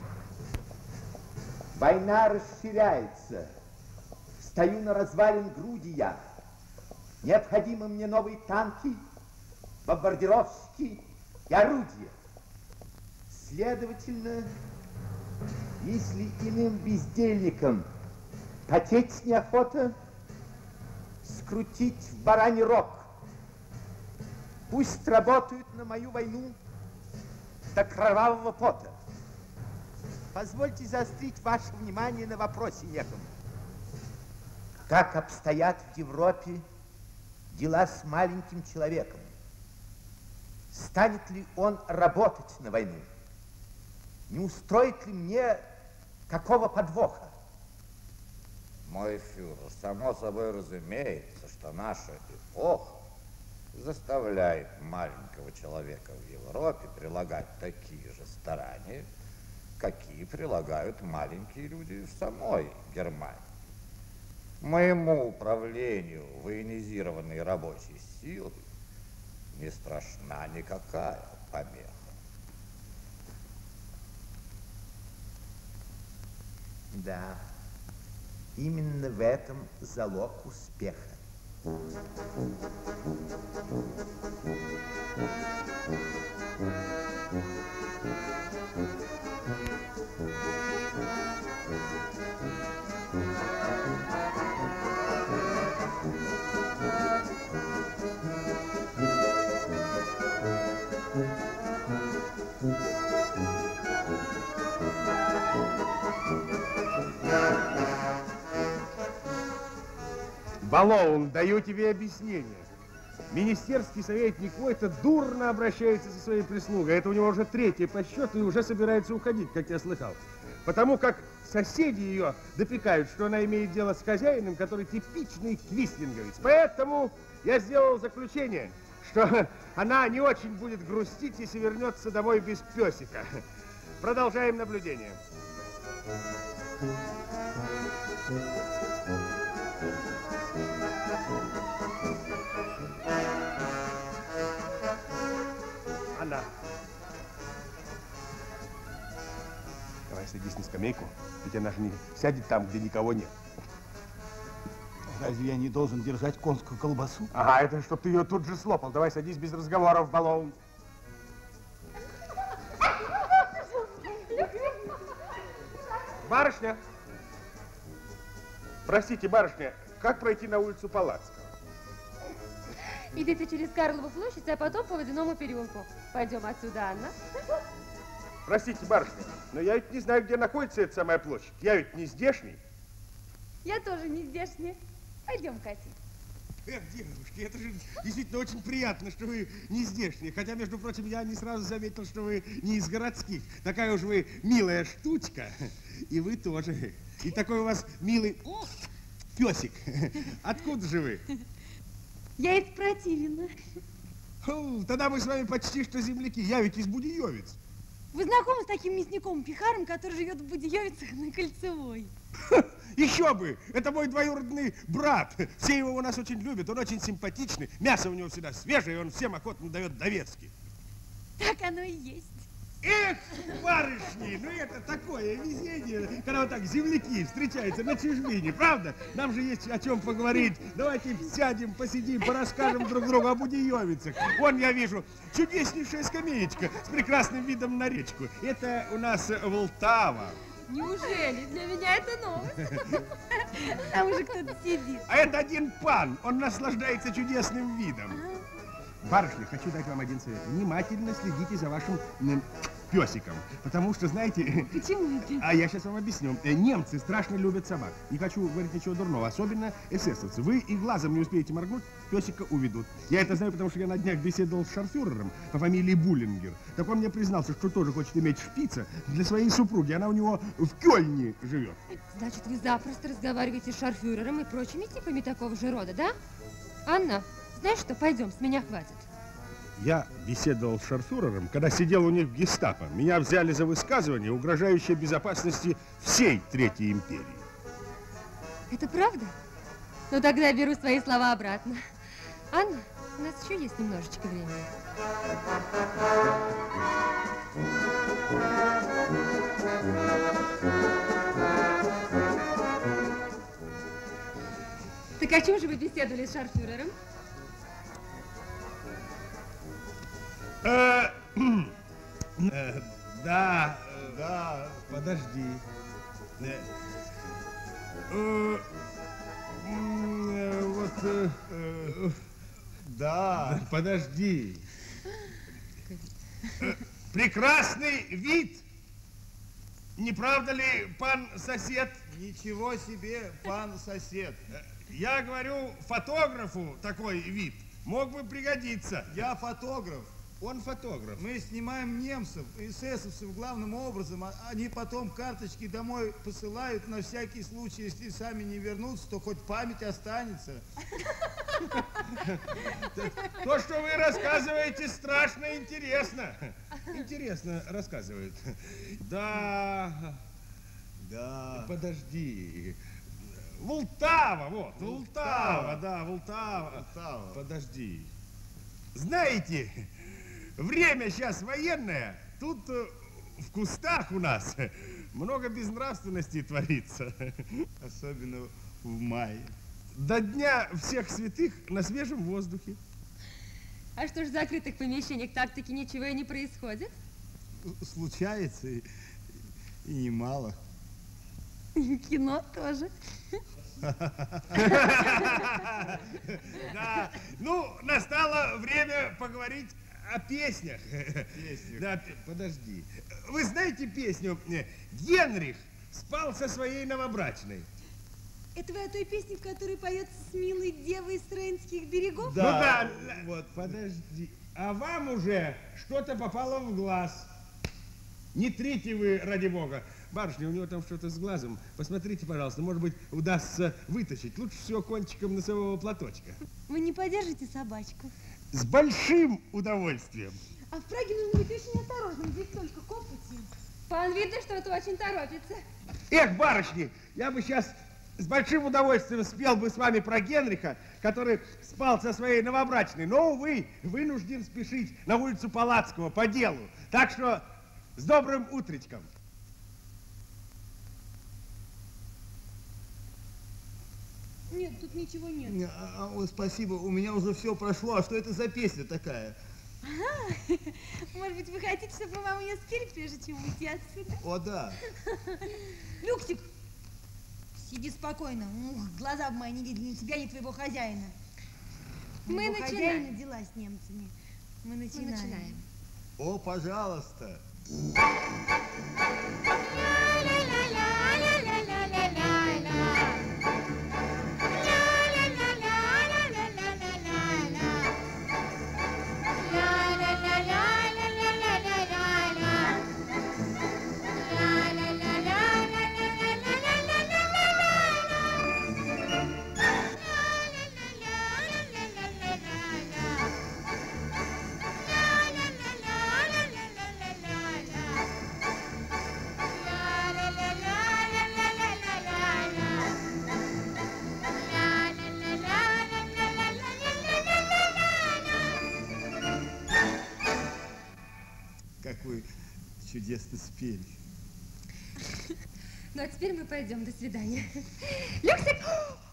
Война расширяется. Стою на развалин груди я. Необходимы мне новые танки, бомбардировщики и орудия. Следовательно, если иным бездельникам потеть неохота, скрутить в бараний рог. Пусть работают на мою войну до кровавого пота. Позвольте заострить ваше внимание на вопросе неком. Как обстоят в Европе дела с маленьким человеком? Станет ли он работать на войну? Не устроит ли мне какого подвоха? Мой фюрер, само собой разумеется, что наша эпоха заставляет маленького человека в Европе прилагать такие же старания, какие прилагают маленькие люди в самой Германии. Моему управлению военизированной рабочей силы не страшна никакая помеха. Да, именно в этом залог успеха. Балоун, даю тебе объяснение. Министерский советник Войта дурно обращается со своей прислугой. Это у него уже третий по счету и уже собирается уходить, как я слыхал. Потому как соседи ее допекают, что она имеет дело с хозяином, который типичный квислинговец. Поэтому я сделал заключение, что она не очень будет грустить, если вернется домой без песика. Продолжаем наблюдение. Она. Давай садись на скамейку, ведь она же не сядет там, где никого нет. Разве я не должен держать конскую колбасу? Ага, это чтоб ты ее тут же слопал. Давай садись без разговоров, Балоун. Барышня! Простите, барышня, как пройти на улицу Палацкого? Идите через Карлову площадь, а потом по Водяному переулку. Пойдем отсюда, Анна. Простите, барышня, но я ведь не знаю, где находится эта самая площадь. Я ведь не здешний. Я тоже не здешний. Пойдем, Катя. Эх, девушки, это же действительно очень приятно, что вы не здешние. Хотя, между прочим, я не сразу заметил, что вы не из городских. Такая уж вы милая штучка. И вы тоже. И такой у вас милый песик. Откуда же вы? Я из Противина. Тогда мы с вами почти что земляки. Я ведь из Будейовец. Вы знакомы с таким мясником Пихаром, который живет в Будейовицах на Кольцевой? Еще бы! Это мой двоюродный брат. Все его у нас очень любят. Он очень симпатичный. Мясо у него всегда свежее, и он всем охотно дает довески. Так оно и есть. Эх, барышни, ну это такое везение, когда вот так земляки встречаются на чужбине, правда? Нам же есть о чем поговорить. Давайте сядем, посидим, порасскажем друг другу о Будейовицах. Вон, я вижу, чудеснейшая скамеечка с прекрасным видом на речку. Это у нас Влтава. Неужели? Для меня это новость. Там уже кто-то сидит. А это один пан, он наслаждается чудесным видом. Барышня, хочу дать вам один совет. Внимательно следите за вашим песиком. Потому что, знаете... Почему это? А я сейчас вам объясню. Немцы страшно любят собак. Не хочу говорить ничего дурного, особенно эсэсовцы. Вы и глазом не успеете моргнуть, песика уведут. Я это знаю, потому что я на днях беседовал с шарфюрером по фамилии Буллингер. Так он мне признался, что тоже хочет иметь шпица для своей супруги. Она у него в Кёльне живет. Значит, вы запросто разговариваете с шарфюрером и прочими типами такого же рода, да? Анна? Знаешь что, пойдем, с меня хватит. Я беседовал с шарфюрером, когда сидел у них в Гестапо. Меня взяли за высказывание, угрожающее безопасности всей Третьей Империи. Это правда? Ну тогда я беру свои слова обратно. Анна, у нас еще есть немножечко времени. Так о чем же вы беседовали с шарфюрером? Да, подожди. Да, подожди. Прекрасный вид. Не правда ли, пан сосед? Ничего себе, пан сосед. Я говорю, фотографу такой вид мог бы пригодиться. Я фотограф. Он фотограф. Мы снимаем немцев, эсэсовцев главным образом. Они потом карточки домой посылают на всякий случай. Если сами не вернутся, то хоть память останется. То, что вы рассказываете, страшно интересно. Интересно рассказывает. Да. Подожди. Влтава, вот. Влтава, да, Влтава. Подожди. Знаете... Время сейчас военное. Тут в кустах у нас много безнравственности творится. Особенно в мае. До Дня всех святых на свежем воздухе. А что ж в закрытых помещениях так-таки ничего и не происходит? Случается и немало. И кино тоже. Да, ну, настало время поговорить о песнях. Да, подожди. Вы знаете песню «Генрих спал со своей новобрачной»? Это вы о той песне, в которой поется с милой девой с Рейнских берегов? Да, ну, да. Вот, подожди. А вам уже что-то попало в глаз. Не трите вы, ради бога. Барышня, у него там что-то с глазом. Посмотрите, пожалуйста, может быть, удастся вытащить. Лучше всего кончиком носового платочка. Вы не подержите собачку? С большим удовольствием. А в Праге нужно быть очень осторожным, здесь только копоти. Пан, видно, что это очень торопится. Эх, барышни, я бы сейчас с большим удовольствием спел бы с вами про Генриха, который спал со своей новобрачной, но, увы, вынужден спешить на улицу Палацкого по делу. Так что с добрым утречком. Нет, тут ничего нет. О, спасибо, у меня уже все прошло. А что это за песня такая? Ага. Может быть, вы хотите, чтобы мы вам ее спели, прежде чем уйти отсюда? О, да. Люксик, сиди спокойно. Ух, глаза бы мои не видели ни тебя, ни твоего хозяина. Мы начинаем. Хозяина дела с немцами. Мы начинаем. О, пожалуйста. Чудесно спели. Ну, а теперь мы пойдем. До свидания. Люксик!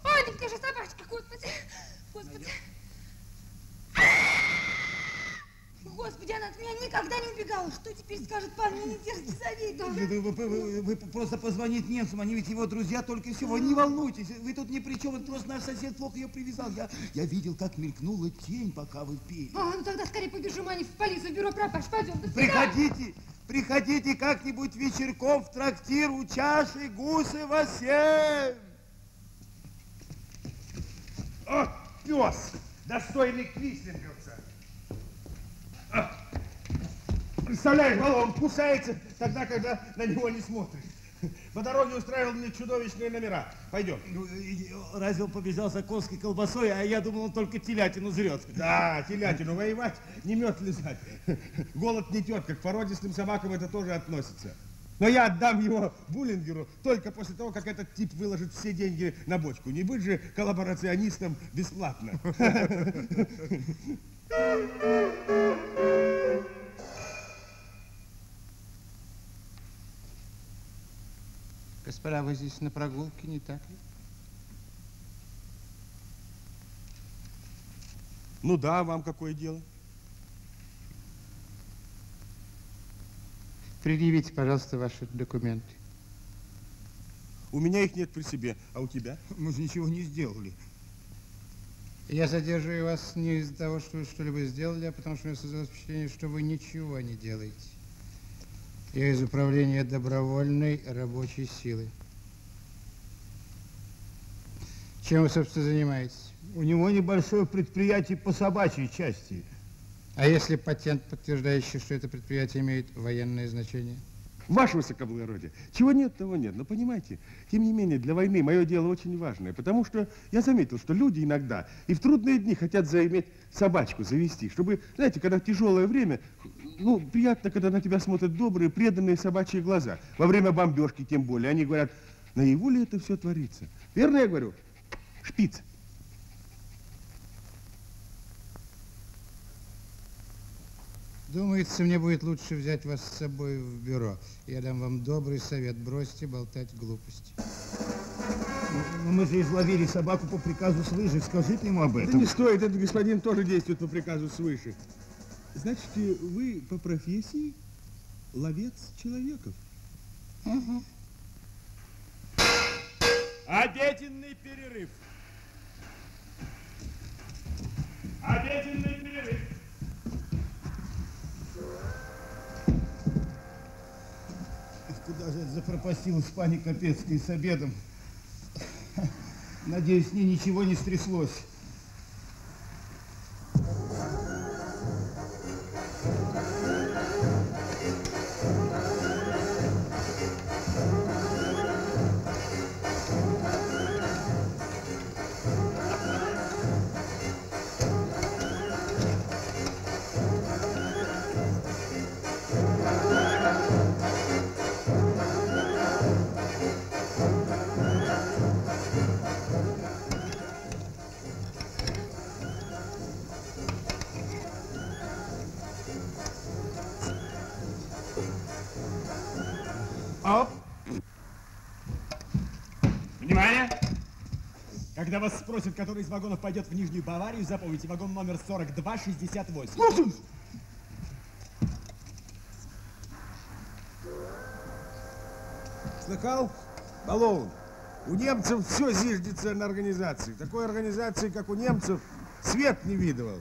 Ой, да где же собачка? Господи! Господи! Господи, она от меня никогда не убегала. Что теперь скажет пан? Мне не держите завидую. Вы просто позвоните немцам. Они ведь его друзья только всего. Не волнуйтесь. Вы тут ни при чем. Это просто наш сосед плохо ее привязал. Я видел, как мелькнула тень, пока вы пели. А, ну тогда скорее побежим, Аня, в полицию, в бюро пропаж. Пойдем. Приходите. Приходите как-нибудь вечерком в трактир у чаши Гусева 7. О, пес, достойный квислинговца. Представляешь, Балоун кусается тогда, когда на него не смотришь. По дороге устраивал мне чудовищные номера. Пойдем. Ну, разве он побежал за конской колбасой, а я думал, он только телятину жрет. Да, телятину воевать, не мед лизать. Голод не тетка, к породистым собакам это тоже относится. Но я отдам его Буллингеру только после того, как этот тип выложит все деньги на бочку. Не быть же коллаборационистом бесплатно. Господа, вы здесь на прогулке, не так ли? Ну да, вам какое дело? Предъявите, пожалуйста, ваши документы. У меня их нет при себе, а у тебя? Мы же ничего не сделали. Я задерживаю вас не из-за того, что вы что-либо сделали, а потому что у меня создалось впечатление, что вы ничего не делаете. Я из управления добровольной рабочей силы. Чем вы, собственно, занимаетесь? У него небольшое предприятие по собачьей части. А если патент, подтверждающий, что это предприятие имеет военное значение? Ваше высокоблагородие, чего нет, того нет. Но понимаете, тем не менее, для войны мое дело очень важное, потому что я заметил, что люди иногда и в трудные дни хотят заиметь собачку, завести, чтобы, знаете, когда в тяжелое время, ну, приятно, когда на тебя смотрят добрые, преданные собачьи глаза. Во время бомбежки тем более. Они говорят, наяву ли это все творится? Верно я говорю? Шпиц. Думается, мне будет лучше взять вас с собой в бюро. Я дам вам добрый совет. Бросьте болтать глупости. Но мы же изловили собаку по приказу свыше. Скажите ему об этом. Да не стоит, этот господин тоже действует по приказу свыше. Значит, вы по профессии ловец человеков? Угу. Обеденный перерыв. Обеденный перерыв. Куда же запропастилась пани Копецкая с обедом? Надеюсь, с ней ничего не стряслось. Когда вас спросят, который из вагонов пойдет в Нижнюю Баварию, запомните, вагон номер 4268. Слыхал, Балоун? У немцев все зиждется на организации. Такой организации, как у немцев, свет не видывал.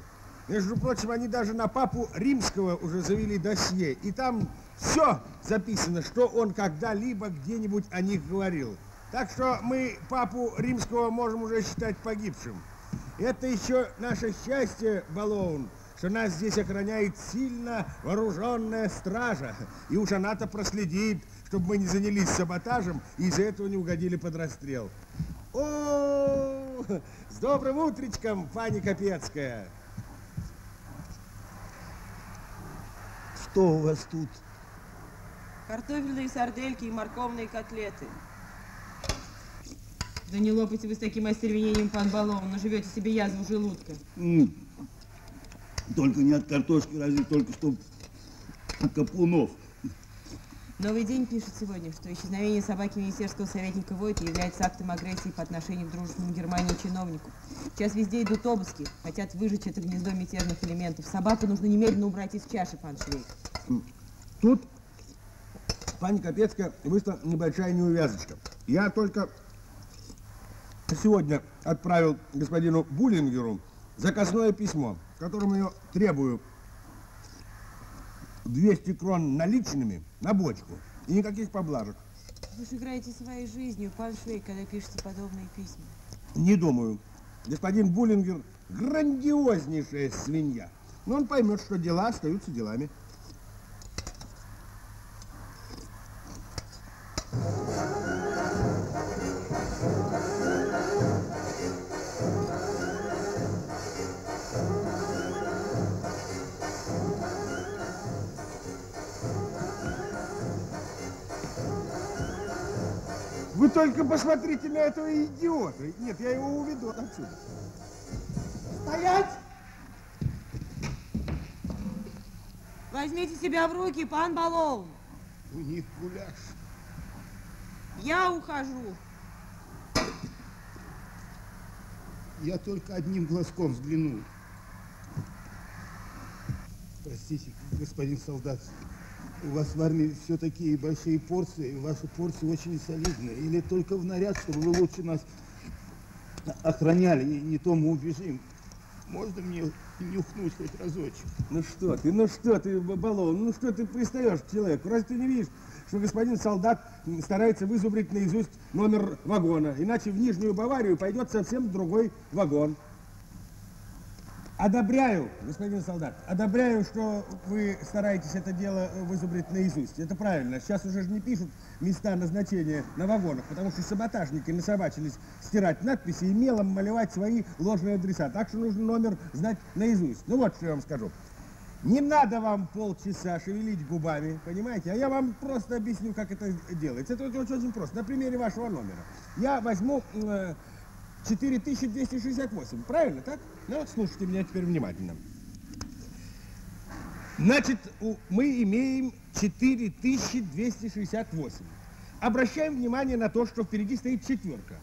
Между прочим, они даже на папу Римского уже завели досье. И там все записано, что он когда-либо где-нибудь о них говорил. Так что мы папу Римского можем уже считать погибшим. Это еще наше счастье, Балоун, что нас здесь охраняет сильно вооруженная стража. И уж она-то проследит, чтобы мы не занялись саботажем и из-за этого не угодили под расстрел. О-о-о! С добрым утречком, пани Копецкая! Что у вас тут? Картофельные сардельки и морковные котлеты. Да не лопайте вы с таким остервенением, пан Балоун, наживете себе язву желудка. Только не от картошки, разве только что от каплунов. Новый день пишет сегодня, что исчезновение собаки министерского советника Войта является актом агрессии по отношению к дружественному Германии чиновнику. Сейчас везде идут обыски, хотят выжечь это гнездо мятежных элементов. Собаку нужно немедленно убрать из чаши, пан Швейк. Тут, пани Копецкая, вышла небольшая неувязочка. Я только... сегодня отправил господину Буллингеру заказное письмо, в котором я требую 200 крон наличными на бочку и никаких поблажек. Вы же играете своей жизнью, пан Швейк, когда пишете подобные письма. Не думаю. Господин Буллингер грандиознейшая свинья. Но он поймет, что дела остаются делами. Только посмотрите на этого идиота. Нет, я его уведу отсюда. Стоять! Возьмите себя в руки, пан Балоун. У них гуляш. Я ухожу. Я только одним глазком взглянул. Простите, господин солдат. У вас в армии все такие большие порции, и ваши порции очень солидные. Или только в наряд, чтобы вы лучше нас охраняли, не то мы убежим. Можно мне нюхнуть хоть разочек? Ну что ты, Балоун, ну что ты пристаешь к человеку? Разве ты не видишь, что господин солдат старается вызубрить наизусть номер вагона? Иначе в Нижнюю Баварию пойдет совсем другой вагон. Одобряю, господин солдат, одобряю, что вы стараетесь это дело вызубрить наизусть. Это правильно. Сейчас уже же не пишут места назначения на вагонах, потому что саботажники насобачились стирать надписи и мелом малевать свои ложные адреса. Так что нужно номер знать наизусть. Ну вот, что я вам скажу. Не надо вам полчаса шевелить губами, понимаете? А я вам просто объясню, как это делается. Это очень просто. На примере вашего номера. Я возьму... 4268, правильно, так? Ну вот слушайте меня теперь внимательно. Значит, мы имеем 4268. Обращаем внимание на то, что впереди стоит четверка,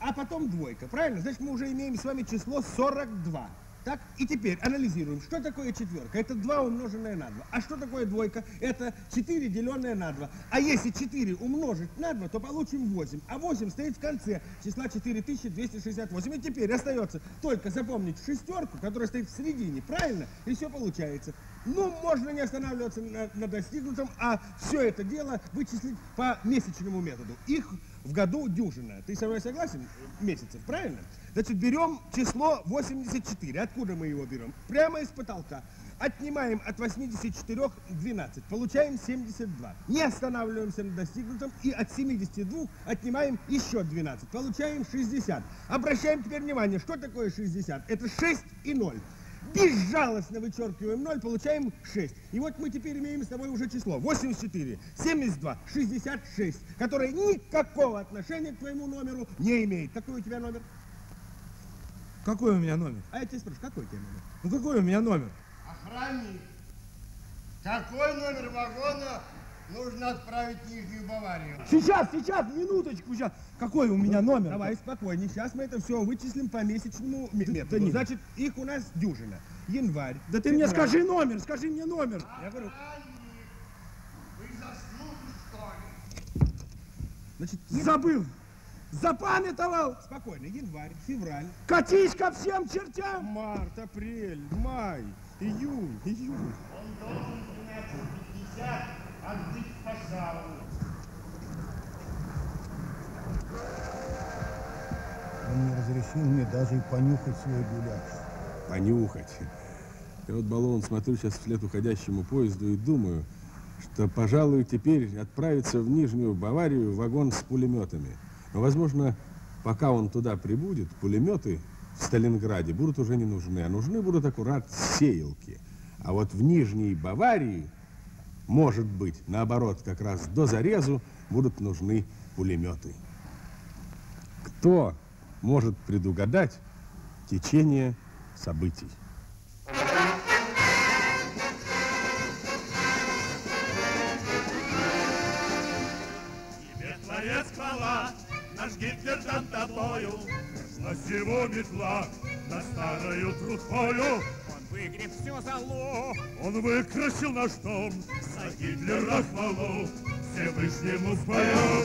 а потом двойка, правильно? Значит, мы уже имеем с вами число 42. Так, и теперь анализируем, что такое четверка. Это 2 умноженное на 2. А что такое двойка? Это 4 деленное на 2. А если 4 умножить на 2, то получим 8. А 8 стоит в конце числа 4268. И теперь остается только запомнить шестерку, которая стоит в середине, правильно? И все получается. Ну, можно не останавливаться на достигнутом, а все это дело вычислить по месячному методу. Их в году дюжина. Ты со мной согласен? Месяцев, правильно? Значит, берем число 84. Откуда мы его берем? Прямо из потолка. Отнимаем от 84 12. Получаем 72. Не останавливаемся на достигнутом. И от 72 отнимаем еще 12. Получаем 60. Обращаем теперь внимание, что такое 60? Это 6 и 0. Безжалостно вычеркиваем 0, получаем 6. И вот мы теперь имеем с тобой уже число 84, 72, 66, которое никакого отношения к твоему номеру не имеет. Какой у тебя номер? Какой у меня номер? А я тебя спрашиваю, какой у тебя номер? Ну какой у меня номер? Охранник, какой номер вагона нужно отправить в Нижнюю Баварию? Сейчас, минуточку, сейчас. Какой у меня номер? Давай, спокойнее. Сейчас мы это все вычислим по месячному методу. Нет. Значит, их у нас дюжина. Январь. Да ты мне скажи номер, скажи мне номер. Я говорю... Вы заснули, что ли? Значит, забыл. Запамятовал. Спокойно. Январь, февраль. Катись ко всем чертям. Март, апрель, май, июнь. Он должен 12:50. Отдых, пожалуйста. Он не разрешил мне даже и понюхать свой гуляш. Понюхать? Я вот, Балоун, смотрю сейчас вслед уходящему поезду и думаю, что, пожалуй, теперь отправится в Нижнюю Баварию вагон с пулеметами. Но, возможно, пока он туда прибудет, пулеметы в Сталинграде будут уже не нужны, а нужны будут аккурат сеялки. А вот в Нижней Баварии... Может быть, наоборот, как раз до зарезу будут нужны пулеметы. Кто может предугадать течение событий? Тебе творец хвала, наш Гитлер над тобою, злость его метла на старую трухою. Выгреб все зало, он выкрасил наш дом, за Гиммлера хвалу, Всевышнему в бою.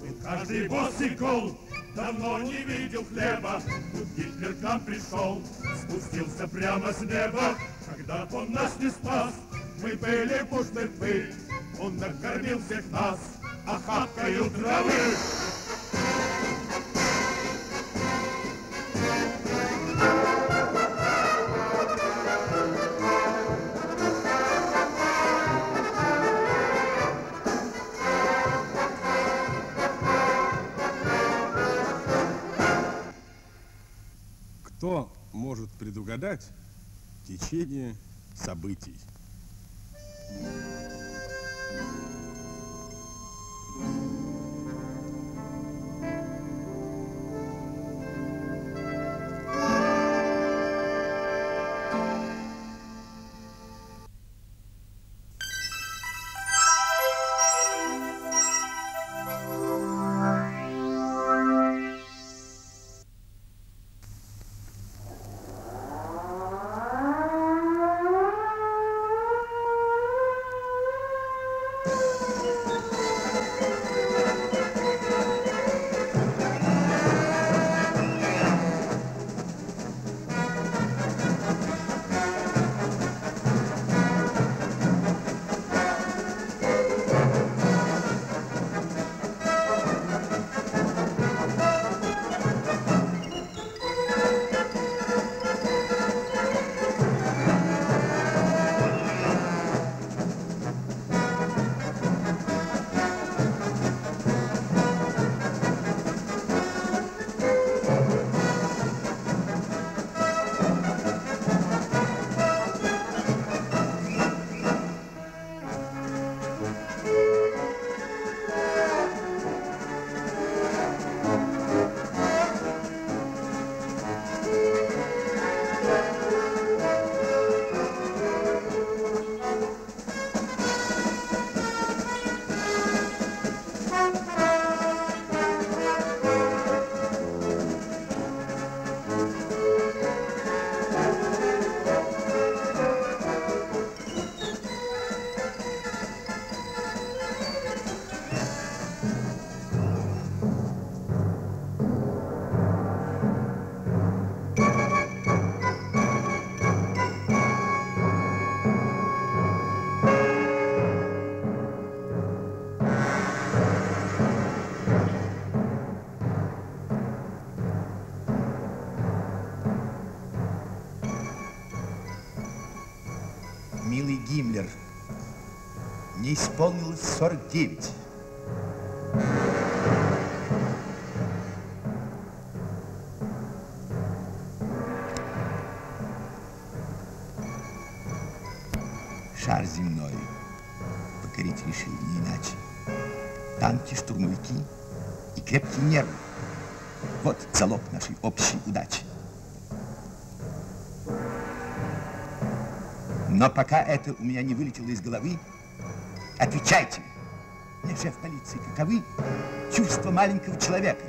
Тут каждый босый кол давно не видел хлеба, тут Гитлер к нам пришел, спустился прямо с неба. Когда он нас не спас, мы были пушной пыль, он накормил всех нас охапкою травы. Кто может предугадать течение событий? милый Гиммлер, мне исполнилось 49. Шар земной покорить решил не иначе. Танки, штурмовики и крепкие нервы. Вот залог нашей общей удачи. Но пока это у меня не вылетело из головы, отвечайте мне, шеф полиции, каковы чувства маленького человека,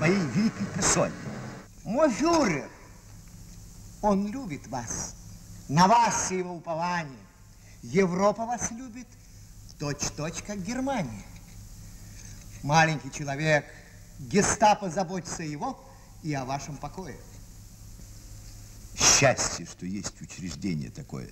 моей великой персоне? Мой фюрер, он любит вас, на вас и его упование. Европа вас любит точь-в-точь, как Германия. Маленький человек, Гестапо заботится о его и о вашем покое. Счастье, что есть учреждение такое.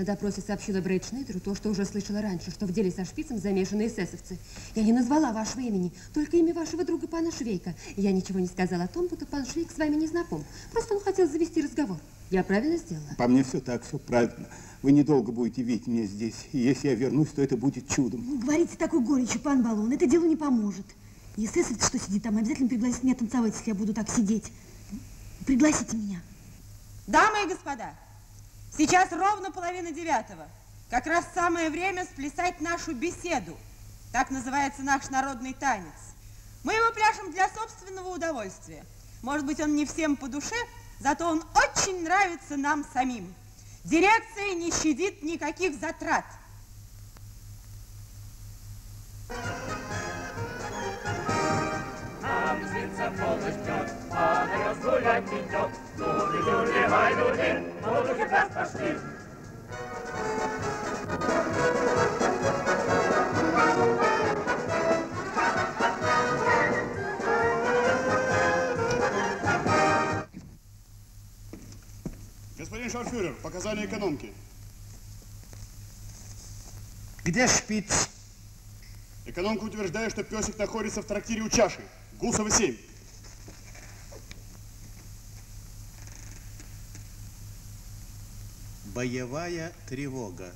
В допросе сообщила Бретшнайдеру то, что уже слышала раньше, что в деле со шпицем замешаны эсэсовцы. Я не назвала вашего имени, только имя вашего друга пана Швейка. Я ничего не сказала о том, будто пан Швейк с вами не знаком. Просто он хотел завести разговор. Я правильно сделала? По мне все так, все правильно. Вы недолго будете видеть меня здесь. И если я вернусь, то это будет чудом. Не говорите такой горечью, пан Балоун. Это делу не поможет. И эсэсовец, что сидит там, обязательно пригласит меня танцевать, если я буду так сидеть. Пригласите меня. Дамы и господа! Сейчас ровно 8:30. Как раз самое время сплясать нашу беседу. Так называется наш народный танец. Мы его пляшем для собственного удовольствия. Может быть, он не всем по душе, зато он очень нравится нам самим. Дирекция не щадит никаких затрат. А птица полночь ждет, а на нас гулять идет. Дули-дули, май-дули, воздухи в нас пошли. Господин шарфюрер, показания экономки. Где шпиц? Экономка утверждает, что песик находится в трактире у чаши. Гусова 7. Боевая тревога.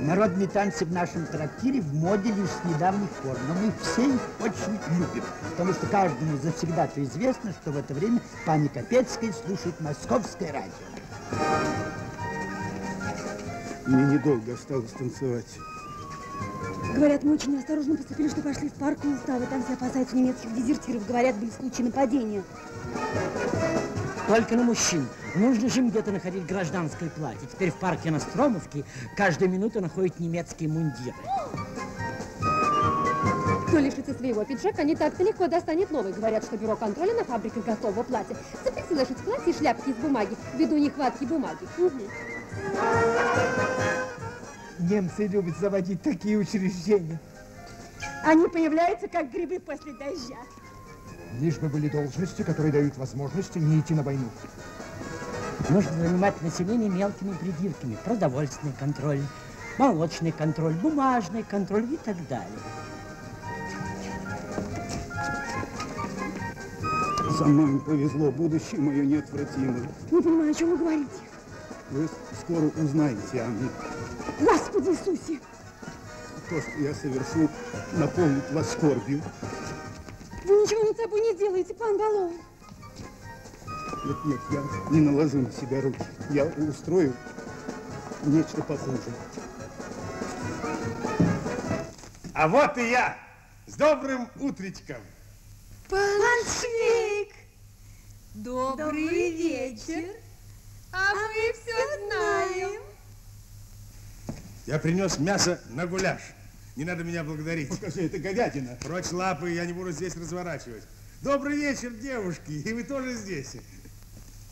Народные танцы в нашем трактире в моде лишь с недавних пор, но мы все их очень любим, потому что каждому завсегда-то известно, что в это время пани Копецкая слушает московское радио. Мне недолго осталось танцевать. Говорят, мы очень осторожно поступили, что пошли в парк Влтавы. Там все опасаются немецких дезертиров. Говорят, были случаи нападения. Только на мужчин. Нужно же им где-то находить гражданское платье. Теперь в парке на Стромовке каждую минуту находят немецкие мундиры. Кто лишится своего пиджака, не так-то легко достанет новый. Говорят, что бюро контроля на фабриках готового платья. Записи лошадь в платье и шляпки из бумаги, ввиду нехватки бумаги. Угу. Немцы любят заводить такие учреждения. Они появляются, как грибы после дождя. Лишь бы были должности, которые дают возможность не идти на войну. Нужно занимать население мелкими придирками. Продовольственный контроль, молочный контроль, бумажный контроль и так далее. Со мной повезло, будущее мое неотвратимо. Не понимаю, о чем вы говорите. Вы скоро узнаете о мне. Господи Иисусе! То, что я совершу, наполнит вас скорбью. Вы ничего над собой не делаете, пан Балоун. Нет, нет, я не наложу на себя руки. Я устрою нечто похуже. А вот и я! С добрым утречком! Пан Швейк! Добрый вечер! А мы все знаем! Я принес мясо на гуляш. Не надо меня благодарить. Покажи, это говядина. Прочь лапы, я не буду здесь разворачивать. Добрый вечер, девушки. И вы тоже здесь.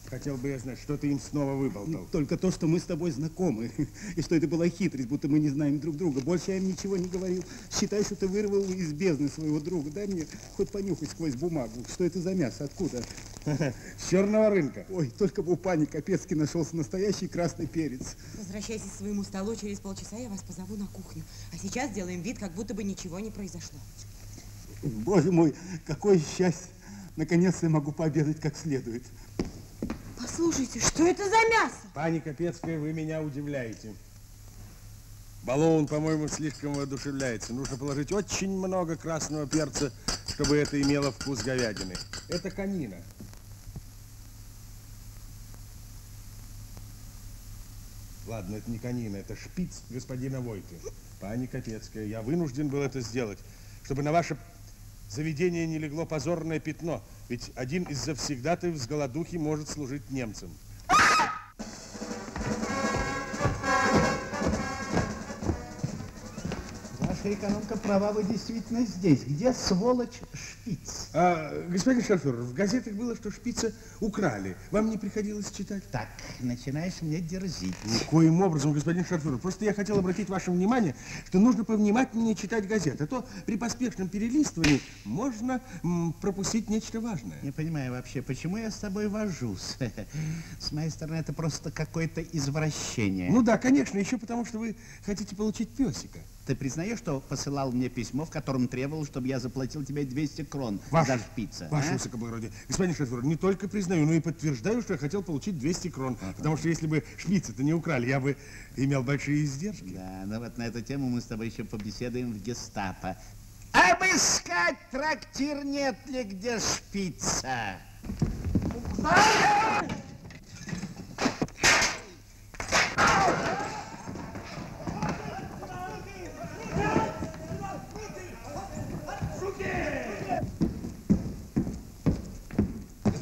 Хотел бы я знать, что ты им снова выболтал. Только то, что мы с тобой знакомы. И что это была хитрость, будто мы не знаем друг друга. Больше я им ничего не говорил. Считай, что ты вырвал из бездны своего друга. Дай мне хоть понюхать сквозь бумагу. Что это за мясо? Откуда? С черного рынка. Ой, только бы у пани Копецкой нашелся настоящий красный перец. Возвращайтесь к своему столу. Через полчаса я вас позову на кухню. А сейчас делаем вид, как будто бы ничего не произошло. Боже мой, какое счастье. Наконец-то я могу пообедать как следует. Послушайте, что это за мясо? Пани Копецкая, вы меня удивляете. Балоун, по-моему, слишком воодушевляется. Нужно положить очень много красного перца, чтобы это имело вкус говядины. Это конина. Ладно, это не конина, это шпиц господина Войты. Пани Копецкая, я вынужден был это сделать, чтобы на ваше заведение не легло позорное пятно. Ведь один из завсегдатаев с голодухи может служить немцам. Ваша экономка права, вы действительно здесь. Где, сволочь, шпиц? А, господин Шарфер, в газетах было, что шпица украли. Вам не приходилось читать? Так, начинаешь мне дерзить. Никоим образом, господин Шарфер. Просто я хотел обратить ваше внимание, что нужно повнимательнее читать газеты. А то при поспешном перелистывании можно пропустить нечто важное. Не понимаю вообще, почему я с тобой вожусь. С моей стороны, это просто какое-то извращение. Ну да, конечно, еще потому, что вы хотите получить песика. Ты признаешь, что посылал мне письмо, в котором требовал, чтобы я заплатил тебе 200 крон за шпица? Ваше высокоблагородие. Господин Шефер, не только признаю, но и подтверждаю, что я хотел получить 200 крон. Потому что если бы шпица-то не украли, я бы имел большие издержки. Да, но вот на эту тему мы с тобой еще побеседуем в Гестапо. Обыскать трактир нет ли где шпица?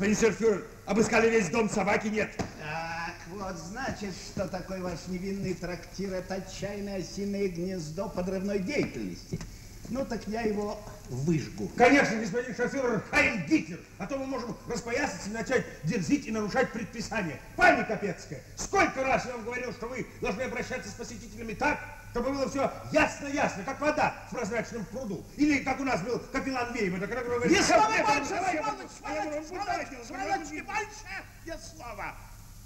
Господин Шерфюрер, обыскали весь дом, собаки нет. Так, вот значит, что такой ваш невинный трактир – это отчаянное осиное гнездо подрывной деятельности. Ну, так я его выжгу. Конечно, господин Шерфюрер, Хайн Гитлер, а то мы можем распоясаться и начать дерзить и нарушать предписание. Пани Копецкая, сколько раз я вам говорил, что вы должны обращаться с посетителями так, чтобы было все ясно-ясно, как вода в прозрачном пруду. Или как у нас был капеллан Вейба, когда говорили... Ни слова больше, сволочь, не больше, ни слова.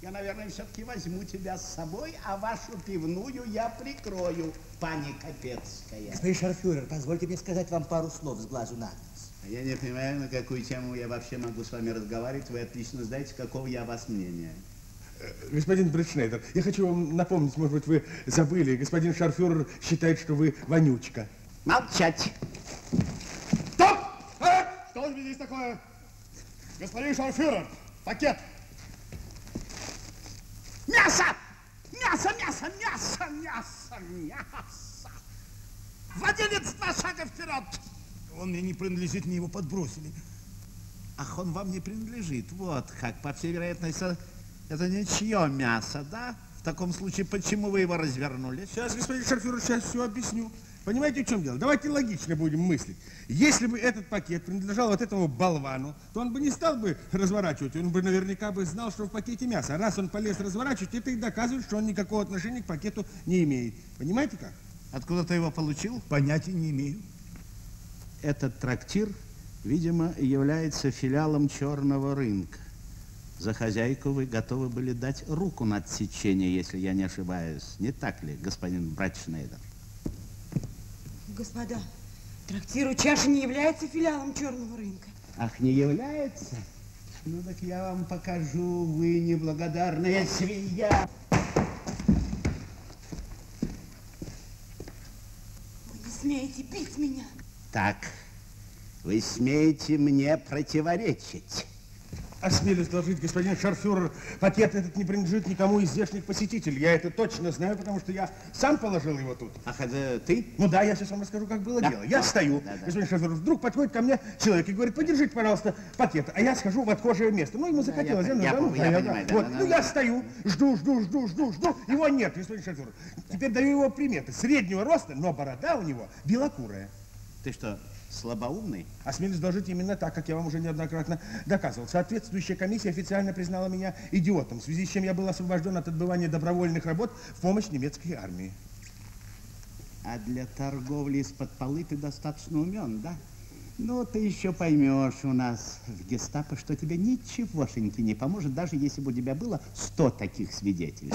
Я, наверное, все-таки возьму тебя с собой, а вашу пивную я прикрою, пани Копецкая. Господин Шарфюрер, позвольте мне сказать вам пару слов с глазу на глаз. Я не понимаю, на какую тему я вообще могу с вами разговаривать. Вы отлично знаете, какого я о вас мнения. Господин Бретшнайдер, я хочу вам напомнить, может быть, вы забыли, господин Шарфюрер считает, что вы вонючка. Молчать! Стоп! Что же здесь такое? Господин Шарфюрер, пакет! Мясо! Мясо, мясо, мясо, мясо, мясо! Владелец, 2 шага вперед! Он мне не принадлежит, мне его подбросили. Ах, он вам не принадлежит, вот как, по всей вероятности... Это ничье мясо, да? В таком случае, почему вы его развернули? Сейчас, господин Шарфюрер, сейчас все объясню. Понимаете, в чем дело? Давайте логично будем мыслить. Если бы этот пакет принадлежал вот этому болвану, то он бы не стал бы разворачивать, он бы наверняка бы знал, что в пакете мясо. А раз он полез разворачивать, это и доказывает, что он никакого отношения к пакету не имеет. Понимаете как? Откуда ты его получил? Понятия не имею. Этот трактир, видимо, является филиалом черного рынка. За хозяйку вы готовы были дать руку на отсечение, если я не ошибаюсь. Не так ли, господин Бретшнайдер? Господа, трактир у чаши не является филиалом черного рынка. Ах, не является? Ну так я вам покажу, вы неблагодарная свинья. смеете бить меня? Так, вы смеете мне противоречить. Осмелюсь доложить, господин шарфюрер, пакет этот не принадлежит никому из здешних посетителей. Я это точно знаю, потому что я сам положил его тут. Ах, это ты? Ну да, я сейчас вам расскажу, как было дело. Я стою, господин шарфюрер, вдруг подходит ко мне человек и говорит, подержите, пожалуйста, пакет, а я схожу в отхожее место. Ну, ему захотелось. Ну, я стою, жду, его нет, господин шарфюрер. Теперь даю его приметы. Среднего роста, но борода у него белокурая. Ты что? Слабоумный? Осмелюсь доложить именно так, как я вам уже неоднократно доказывал. Соответствующая комиссия официально признала меня идиотом, в связи с чем я был освобожден от отбывания добровольных работ в помощь немецкой армии. А для торговли из-под полы ты достаточно умен, да? Ну, ты еще поймешь у нас в Гестапо, что тебе ничегошеньки не поможет, даже если бы у тебя было 100 таких свидетелей.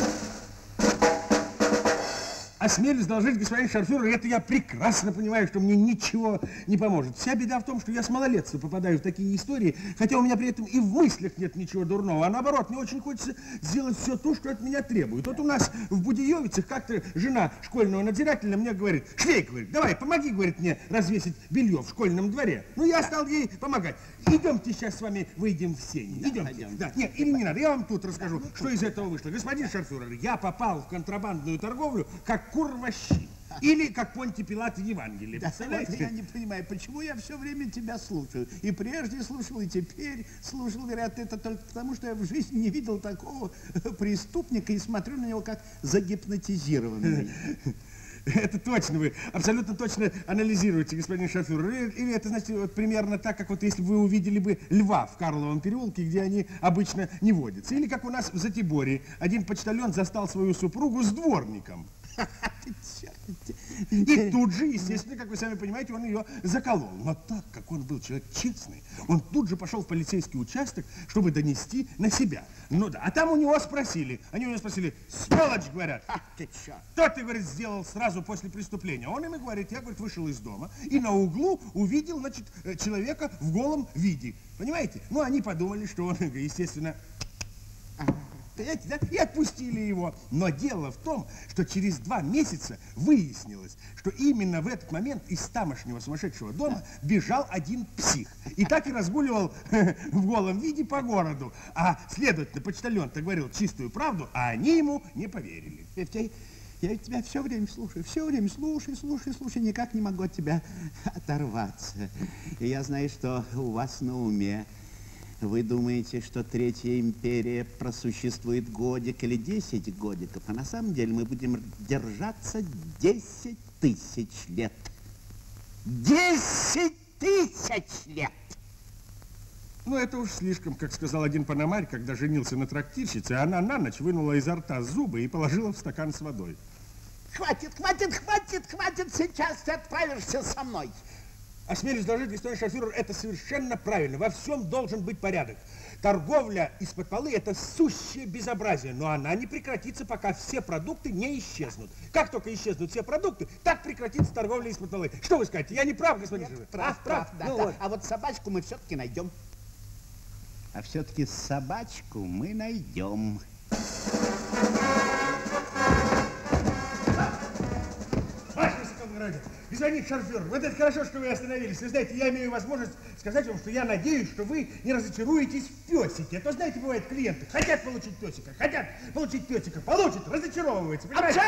Осмелюсь доложить, господин шарфюрер, это я прекрасно понимаю, что мне ничего не поможет. Вся беда в том, что я с малолетства попадаю в такие истории, хотя у меня при этом и в мыслях нет ничего дурного, а наоборот, мне очень хочется сделать все то, что от меня требует. Вот у нас в Будейовицах как-то жена школьного надзирателя мне говорит, Швейк, говорит, давай, помоги, говорит, мне развесить белье в школьном дворе. Ну, я стал ей помогать. Идемте сейчас с вами выйдем в сени. Идемте. Да, нет, или не надо, я вам тут расскажу, что из этого вышло. Господин шарфюрер, я попал в контрабандную торговлю, как курващи. Или как Понтий Пилат в Евангелии. Да, вот я не понимаю, почему я все время тебя слушаю. И прежде слушал, и теперь слушал. Вероятно, это только потому, что я в жизни не видел такого преступника и смотрю на него как загипнотизированный. Это точно вы, абсолютно точно анализируете, господин шофер. Или это, значит, вот примерно так, как вот если бы вы увидели бы льва в Карловом переулке, где они обычно не водятся. Или как у нас в Затиборье. Один почтальон застал свою супругу с дворником. И тут же, естественно, как вы сами понимаете, он ее заколол. Но так как он был человек честный, он тут же пошел в полицейский участок, чтобы донести на себя. Ну да, а там у него спросили, они у него спросили, сволочь, говорят, что ты, говорит, сделал сразу после преступления? Он им и говорит, я, говорит, вышел из дома и на углу увидел, значит, человека в голом виде. Понимаете? Ну, они подумали, что он, естественно... Да? И отпустили его. Но дело в том, что через 2 месяца выяснилось, что именно в этот момент из тамошнего сумасшедшего дома бежал один псих. И так и разгуливал в голом виде по городу. А следовательно, почтальон-то говорил чистую правду, а они ему не поверили. Я ведь тебя все время слушаю, никак не могу от тебя оторваться. И я знаю, что у вас на уме. Вы думаете, что Третья империя просуществует годик или 10 годиков, а на самом деле мы будем держаться 10 тысяч лет. 10 тысяч лет! Ну, это уж слишком, как сказал один пономарь, когда женился на трактирщице, она на ночь вынула изо рта зубы и положила в стакан с водой. Хватит, хватит, хватит, хватит, сейчас ты отправишься со мной. Осмелюсь доложить, господин шофер, это совершенно правильно. Во всем должен быть порядок. Торговля из-под полы – это сущее безобразие, но она не прекратится, пока все продукты не исчезнут. Как только исчезнут все продукты, так прекратится торговля из-под полы. Что вы скажете? Я не прав, господин шофер? Прав, да, ну да. Вот. А вот собачку мы все-таки найдем. А все-таки собачку мы найдем. Господин шофер, вот это хорошо, что вы остановились. Вы знаете, я имею возможность сказать вам, что я надеюсь, что вы не разочаруетесь в песике. А то, знаете, бывают клиенты, хотят получить песика, получат, разочаровываются. Понимаете?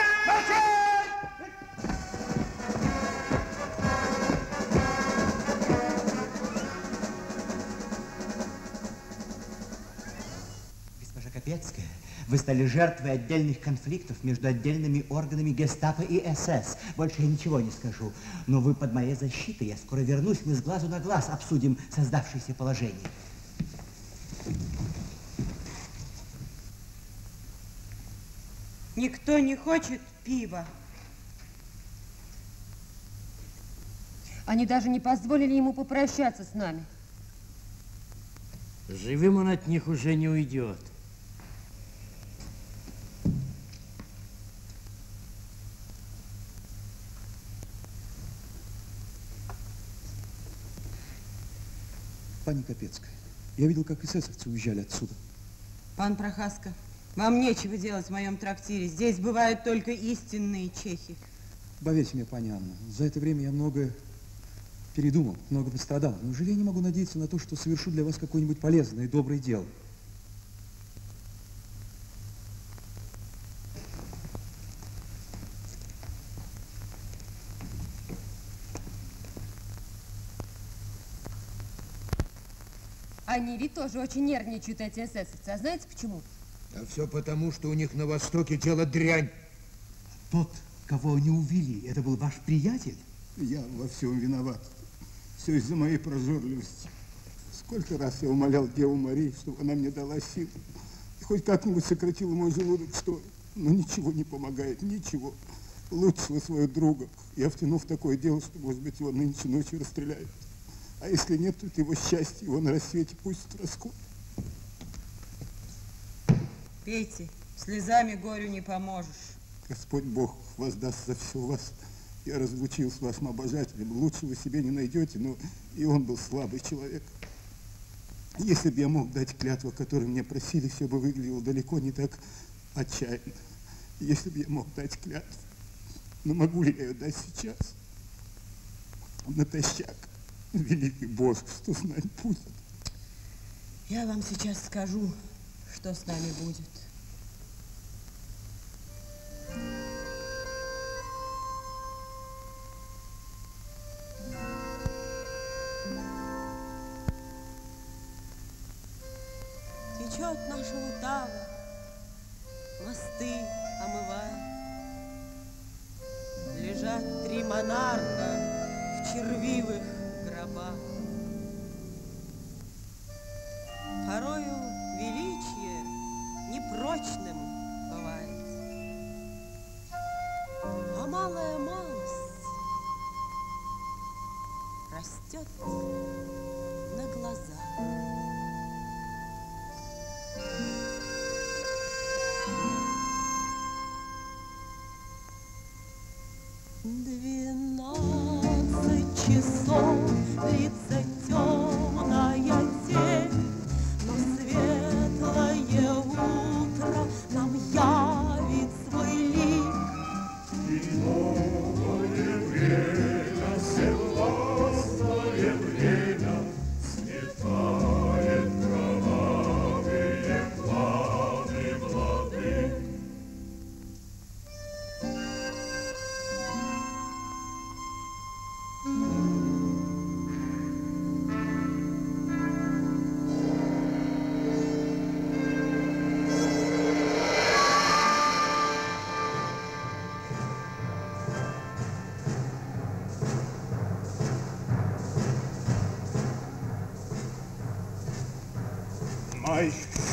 Госпожа Копецкая, вы стали жертвой отдельных конфликтов между отдельными органами Гестапо и СС. Больше я ничего не скажу. Но вы под моей защитой. Я скоро вернусь, мы с глазу на глаз обсудим создавшееся положение. Никто не хочет пива. Они даже не позволили ему попрощаться с нами. Живым он от них уже не уйдет. Пани Копецкая, я видел, как эсэсовцы уезжали отсюда. Пан Прохазка, вам нечего делать в моем трактире. Здесь бывают только истинные чехи. Поверьте мне, паня Анна, за это время я много передумал, много пострадал. Неужели я не могу надеяться на то, что совершу для вас какое-нибудь полезное и доброе дело? Они ведь тоже очень нервничают, эти эсэсовцы. А знаете почему? А все потому, что у них на Востоке дело дрянь. Тот, кого они увели, это был ваш приятель? Я во всем виноват. Все из-за моей прозорливости. Сколько раз я умолял Деву Марию, чтобы она мне дала силу. И хоть как-нибудь сократила мой желудок, что... Но ничего не помогает, ничего. Лучшего своего друга я втянул в такое дело, что, может быть, его нынче ночью расстреляют. А если нет, то это его счастье, его на рассвете пустят в расход. Пейте, слезами горю не поможешь. Господь Бог воздаст за все вас. Я разлучил с вашим обожателем. Лучше вы себе не найдете, но и он был слабый человек. Если бы я мог дать клятву, которую мне просили, все бы выглядело далеко не так отчаянно. Если бы я мог дать клятву. Но могу ли я ее дать сейчас? Натощак. Великий Бог, что с нами будет? Я вам сейчас скажу, что с нами будет. Течет наша Влтава, мосты омывает. Лежат три монарха в червивых гробах. Порою величие непрочным бывает, а малая малость растет на глазах.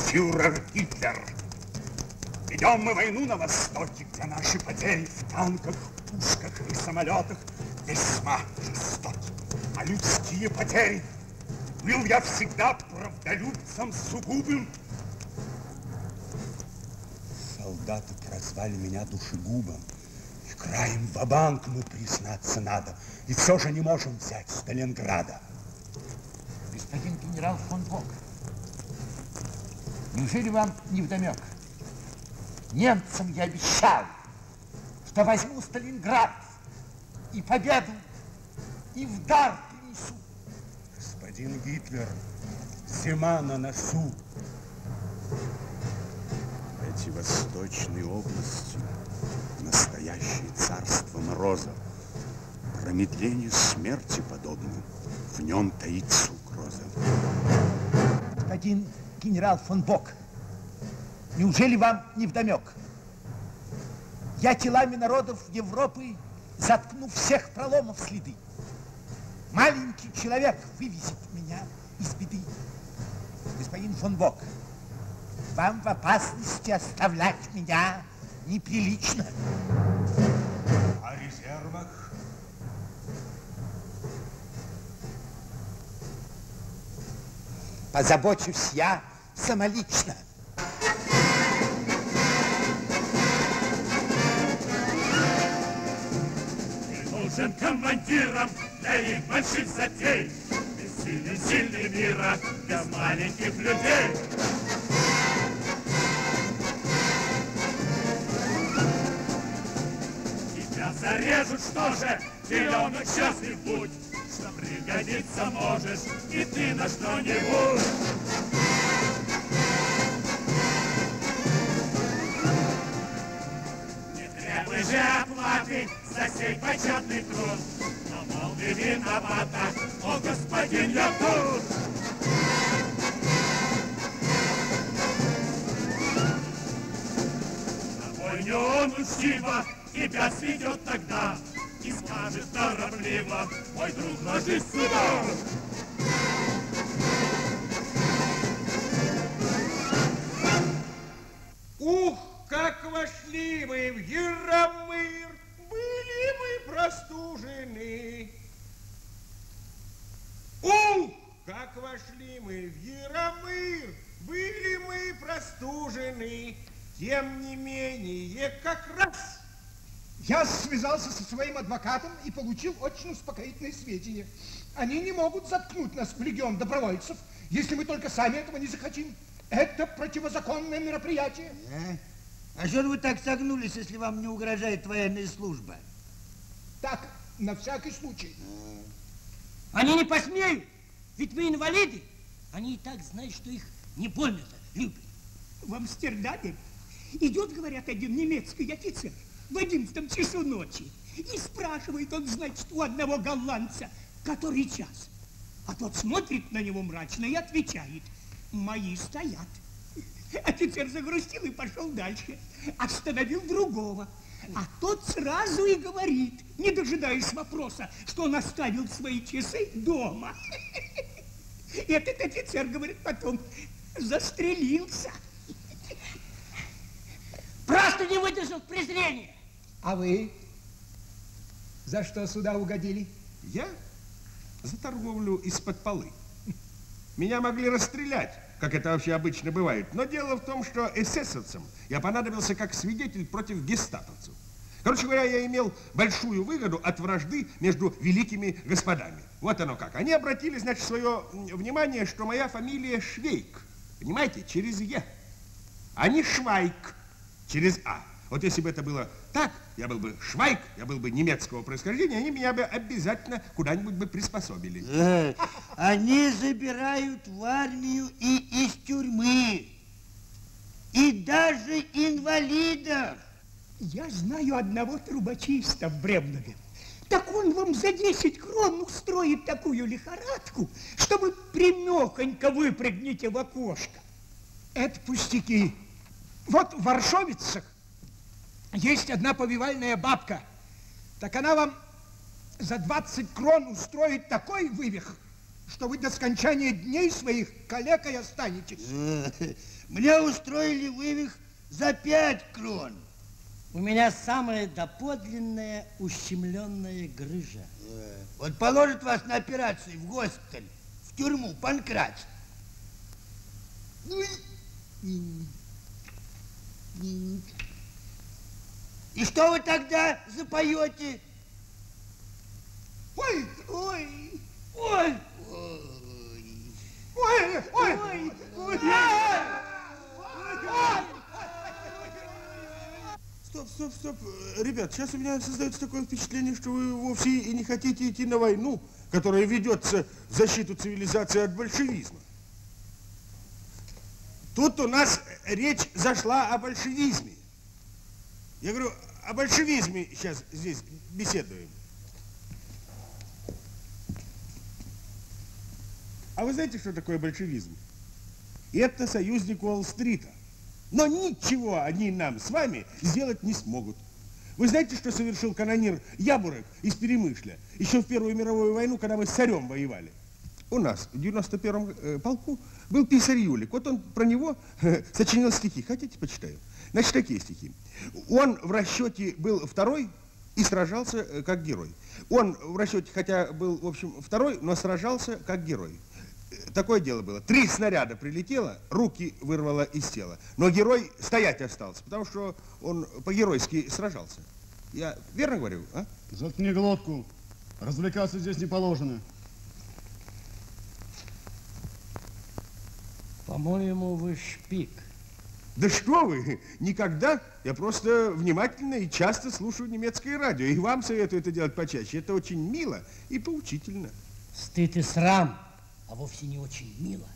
Фюрер Гитлер, ведем мы войну на Востоке, где наши потери в танках, пушках и самолетах весьма жестоки. А людские потери был я всегда правдолюбцем сугубым. Солдаты прозвали меня душегубом. Играем ва-банк мы, признаться надо, и все же не можем взять Сталинграда. Господин генерал фон Бок, неужели вам невдомек? Немцам я обещал, что возьму Сталинград и победу, и в дар принесу. Господин Гитлер, зима на носу. Эти восточные области — настоящее царство мороза. Промедление смерти подобно, в нем таится угроза. Господин генерал фон Бок, неужели вам невдомек? Я телами народов Европы заткну всех проломов следы. Маленький человек вывезет меня из беды. Господин фон Бок, вам в опасности оставлять меня неприлично. О резервах? Позабочусь я самолично. Ты должен командиром для их больших затей, без сильной сильной мира, без маленьких людей. Тебя за зарежут, что же, зеленок счастлив будь, что пригодиться можешь и ты на что-нибудь. Не требуй же оплаты за сей почетный труд, но мол ты виновата, о господин, я тут. И он учтиво тебя сведет тогда и скажет торопливо, мой друг, ложись сюда. Ух, как вошли мы в Яромир, были мы простужены. Ух, как вошли мы в Яромир, были мы простужены. Тем не менее, как раз я связался со своим адвокатом и получил очень успокоительные сведения. Они не могут заткнуть нас в легион добровольцев, если мы только сами этого не захотим. Это противозаконное мероприятие. А что же вы так согнулись, если вам не угрожает военная служба? Так, на всякий случай. Они не посмеют, ведь мы инвалиды. Они и так знают, что их не больно-то любят. В Амстердаме идет, говорят, один немецкий офицер в 11 часу ночи и спрашивает он, значит, у одного голландца, который час. А тот смотрит на него мрачно и отвечает: мои стоят. Офицер загрустил и пошел дальше, остановил другого. А тот сразу и говорит, не дожидаясь вопроса, что он оставил свои часы дома. Этот офицер, говорит, потом застрелился. Просто не выдержал презрения. А вы за что сюда угодили? Я за торговлю из-под полы. Меня могли расстрелять, как это вообще обычно бывает. Но дело в том, что эсэсовцам я понадобился как свидетель против гестаповцев. Короче говоря, я имел большую выгоду от вражды между великими господами. Вот оно как. Они обратили, значит, свое внимание, что моя фамилия Швейк. Понимаете, через «е». А не Швайк. Через «а». Вот если бы это было так, я был бы Швайк, я был бы немецкого происхождения, они меня бы обязательно куда-нибудь бы приспособили. Они забирают в армию и из тюрьмы, и даже инвалидов. Я знаю одного трубочиста в Бремнове. Так он вам за 10 крон устроит такую лихорадку, что вы примехонько выпрыгните в окошко. Это пустяки. Вот в Варшовицах есть одна повивальная бабка. Так она вам за 20 крон устроит такой вывих, что вы до скончания дней своих калекой останетесь. Мне устроили вывих за 5 крон. У меня самая доподлинная ущемленная грыжа. Вот положат вас на операцию в госпиталь, в тюрьму, панкрат. И что вы тогда запоете? Ой, ой, ой, ой, ой, ой. Стоп, стоп, стоп. Ребят, сейчас у меня создается такое впечатление, что вы вовсе и не хотите идти на войну, которая ведется в защиту цивилизации от большевизма. Тут у нас речь зашла о большевизме. Я говорю, о большевизме сейчас здесь беседуем. А вы знаете, что такое большевизм? Это союзник Уолл-стрита. Но ничего они нам с вами сделать не смогут. Вы знаете, что совершил канонир Ябурек из Перемышля еще в Первую мировую войну, когда мы с царем воевали? У нас в 91-м полку был писарь Юлик. Вот он про него сочинил стихи. Хотите, почитаю? Значит, такие стихи. Он в расчете был второй и сражался как герой. Он в расчете, хотя был, в общем, второй, но сражался как герой. Такое дело было. 3 снаряда прилетело, руки вырвало из тела. Но герой стоять остался, потому что он по-геройски сражался. Я верно говорю, а? Заткни глотку. Развлекаться здесь не положено. По-моему, вы шпик. Да что вы, никогда. Я просто внимательно и часто слушаю немецкое радио. И вам советую это делать почаще. Это очень мило и поучительно. Стыд и срам, а вовсе не очень мило.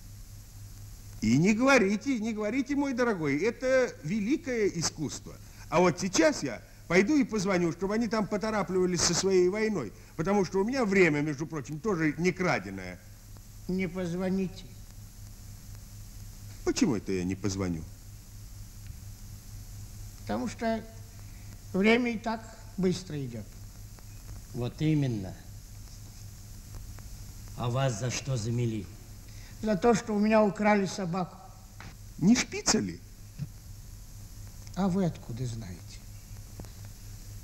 И не говорите, не говорите, мой дорогой. Это великое искусство. А вот сейчас я пойду и позвоню, чтобы они там поторапливались со своей войной. Потому что у меня время, между прочим, тоже не краденое. Не позвоните. Почему это я не позвоню? Потому что время и так быстро идет. Вот именно. А вас за что замели? За то, что у меня украли собаку. Не шпица ли? А вы откуда знаете?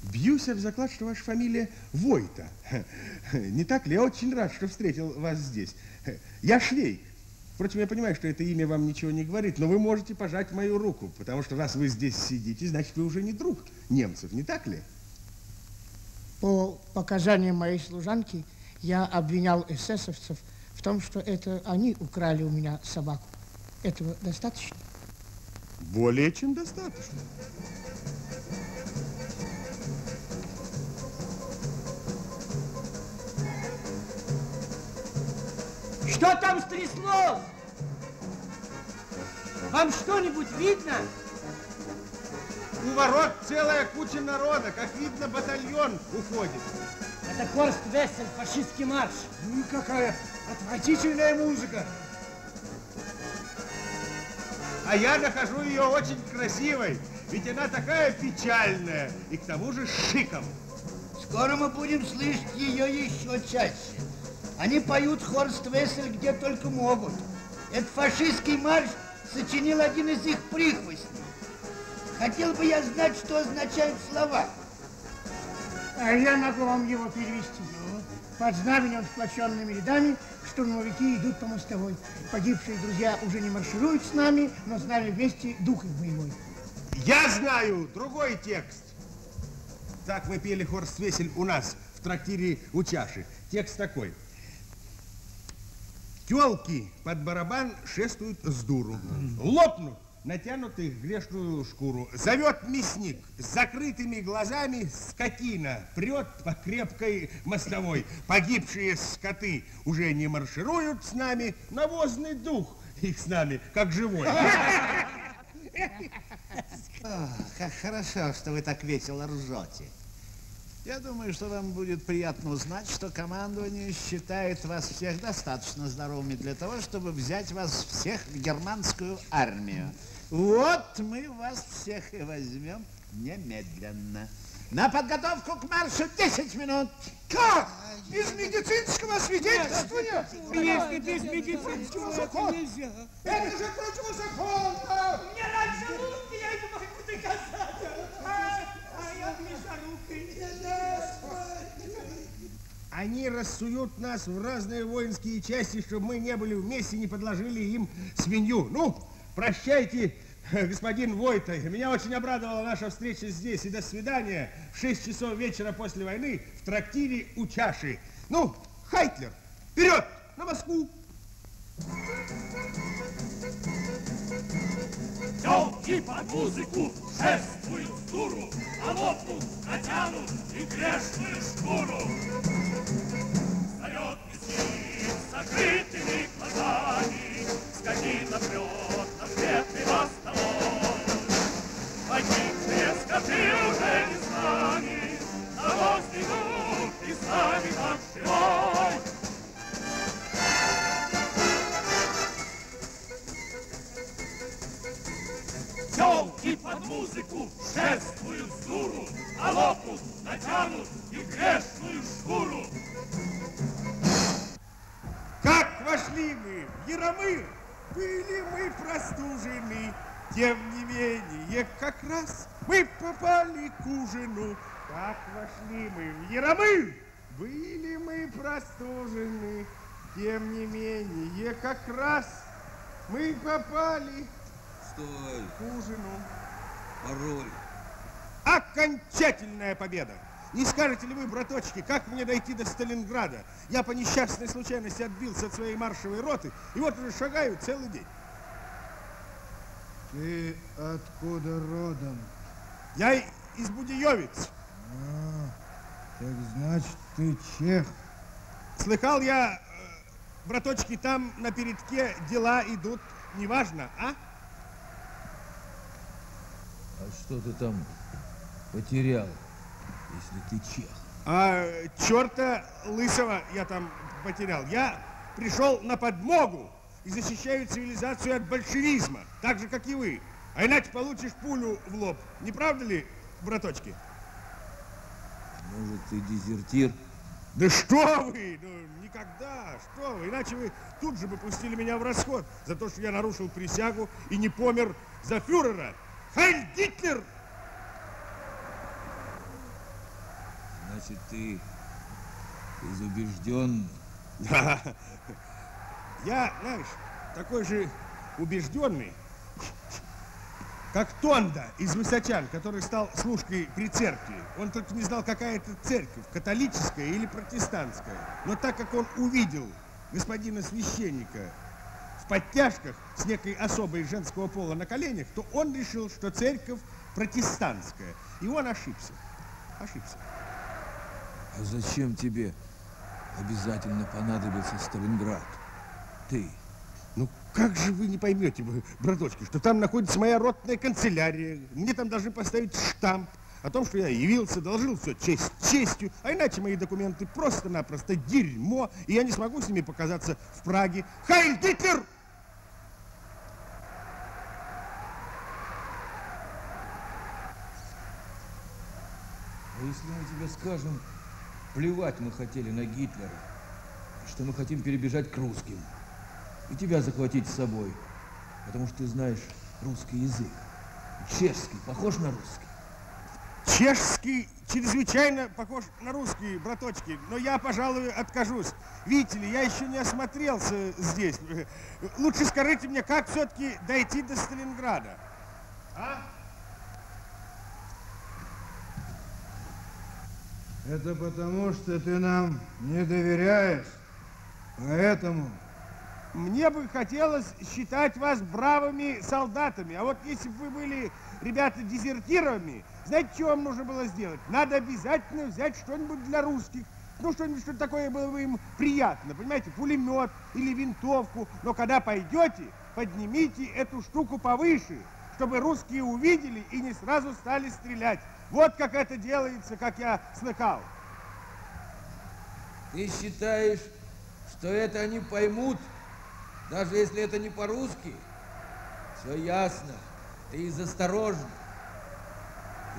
Бьюсь об заклад, что ваша фамилия Войта. Не так ли? Я очень рад, что встретил вас здесь. Я Швейк. Впрочем, я понимаю, что это имя вам ничего не говорит, но вы можете пожать мою руку, потому что раз вы здесь сидите, значит, вы уже не друг немцев, не так ли? По показаниям моей служанки, я обвинял эсэсовцев в том, что это они украли у меня собаку. Этого достаточно? Более чем достаточно. Что там стряслось? Вам что-нибудь видно? У ворот целая куча народа. Как видно, батальон уходит. Это Хорст Вессель, фашистский марш. Ну и какая отвратительная музыка. А я нахожу ее очень красивой, ведь она такая печальная и к тому же с шиком. Скоро мы будем слышать ее еще чаще. Они поют Хорст Вессель где только могут. Этот фашистский марш сочинил один из их прихвостней. Хотел бы я знать, что означают слова. А я могу вам его перевести. Под знаменем сплоченными рядами штурмовики идут по мостовой. Погибшие друзья уже не маршируют с нами, но с нами вместе дух их боевой. Я знаю другой текст. Так мы пели Хорст Вессель у нас в трактире у чаши. Текст такой. Тёлки под барабан шествуют с дуру, лопнут, натянут их грешную шкуру. Зовет мясник с закрытыми глазами скотина, прет по крепкой мостовой. Погибшие скоты уже не маршируют с нами, навозный дух их с нами, как живой. Как хорошо, что вы так весело ржете. Я думаю, что вам будет приятно узнать, что командование считает вас всех достаточно здоровыми для того, чтобы взять вас всех в германскую армию. Вот мы вас всех и возьмем немедленно. На подготовку к маршу 10 минут. Как? Без медицинского свидетельствования? Если без медицинского нельзя. Это же противозаконно! Мне раньше лук, я не могу доказать. Они рассуют нас в разные воинские части, чтобы мы не были вместе, не подложили им свинью. Ну, прощайте, господин Войта. Меня очень обрадовала наша встреча здесь. И до свидания в 6 часов вечера после войны в трактире у чаши. Ну, Хайтлер, вперед, на Москву! Тёлки под музыку шествуют в дуру, а лопнут, натянут и грешную шкуру. Встаёт мясник с закрытыми глазами, скотина прёт на ветви мостовой. Погибшие скоты уже не с нами, на воздуху и с нами маршевой. Тёлки под музыку шествуют в дуру, а лопнут, натянут и грешную шкуру. Как вошли мы в Яромыр, были мы простужены. Тем не менее, как раз мы попали к ужину. Как вошли мы в Яромыр, были мы простужены. Тем не менее, как раз мы попали... Стой. К ужину. Пароль. Окончательная победа. Не скажете ли вы, браточки, как мне дойти до Сталинграда? Я по несчастной случайности отбился от своей маршевой роты, и вот уже шагаю целый день. Ты откуда родом? Я из Будейовец. А, так значит, ты чех. Слыхал я, браточки, там на передке дела идут, неважно, а? А что ты там потерял, если ты чех? А черта лысого я там потерял. Я пришел на подмогу и защищаю цивилизацию от большевизма, так же, как и вы. А иначе получишь пулю в лоб. Не правда ли, браточки? Может, ты дезертир? Да что вы! Ну, никогда! Что вы! Иначе вы тут же бы пустили меня в расход за то, что я нарушил присягу и не помер за фюрера. Хайль Гитлер! Значит, ты изубежден? Да. Я, знаешь, такой же убежденный, как Тонда из «Высочан», который стал служкой при церкви. Он только не знал, какая это церковь, католическая или протестантская. Но так как он увидел господина священника в подтяжках с некой особой женского пола на коленях, то он решил, что церковь протестантская. И он ошибся. Ошибся. А зачем тебе обязательно понадобится Сталинград? Ты. Ну как же вы не поймете, браточки, что там находится моя ротная канцелярия. Мне там должны поставить штамп о том, что я явился, доложил все честь честью, а иначе мои документы просто-напросто дерьмо, и я не смогу с ними показаться в Праге. Хайль Гитлер! А если мы тебе скажем, плевать мы хотели на Гитлера, что мы хотим перебежать к русским и тебя захватить с собой, потому что ты знаешь русский язык. Чешский похож на русский? Чешский чрезвычайно похож на русский, браточки, но я, пожалуй, откажусь. Видите ли, я еще не осмотрелся здесь. Лучше скажите мне, как все-таки дойти до Сталинграда, а? Это потому, что ты нам не доверяешь, поэтому... Мне бы хотелось считать вас бравыми солдатами, а вот если бы вы были, ребята, дезертирами, знаете, что вам нужно было сделать? Надо обязательно взять что-нибудь для русских, ну что-нибудь, что такое было бы им приятно, понимаете, пулемет или винтовку, но когда пойдете, поднимите эту штуку повыше, чтобы русские увидели и не сразу стали стрелять. Вот как это делается, как я слыхал. Ты считаешь, что это они поймут? Даже если это не по-русски, все ясно, ты изосторожен.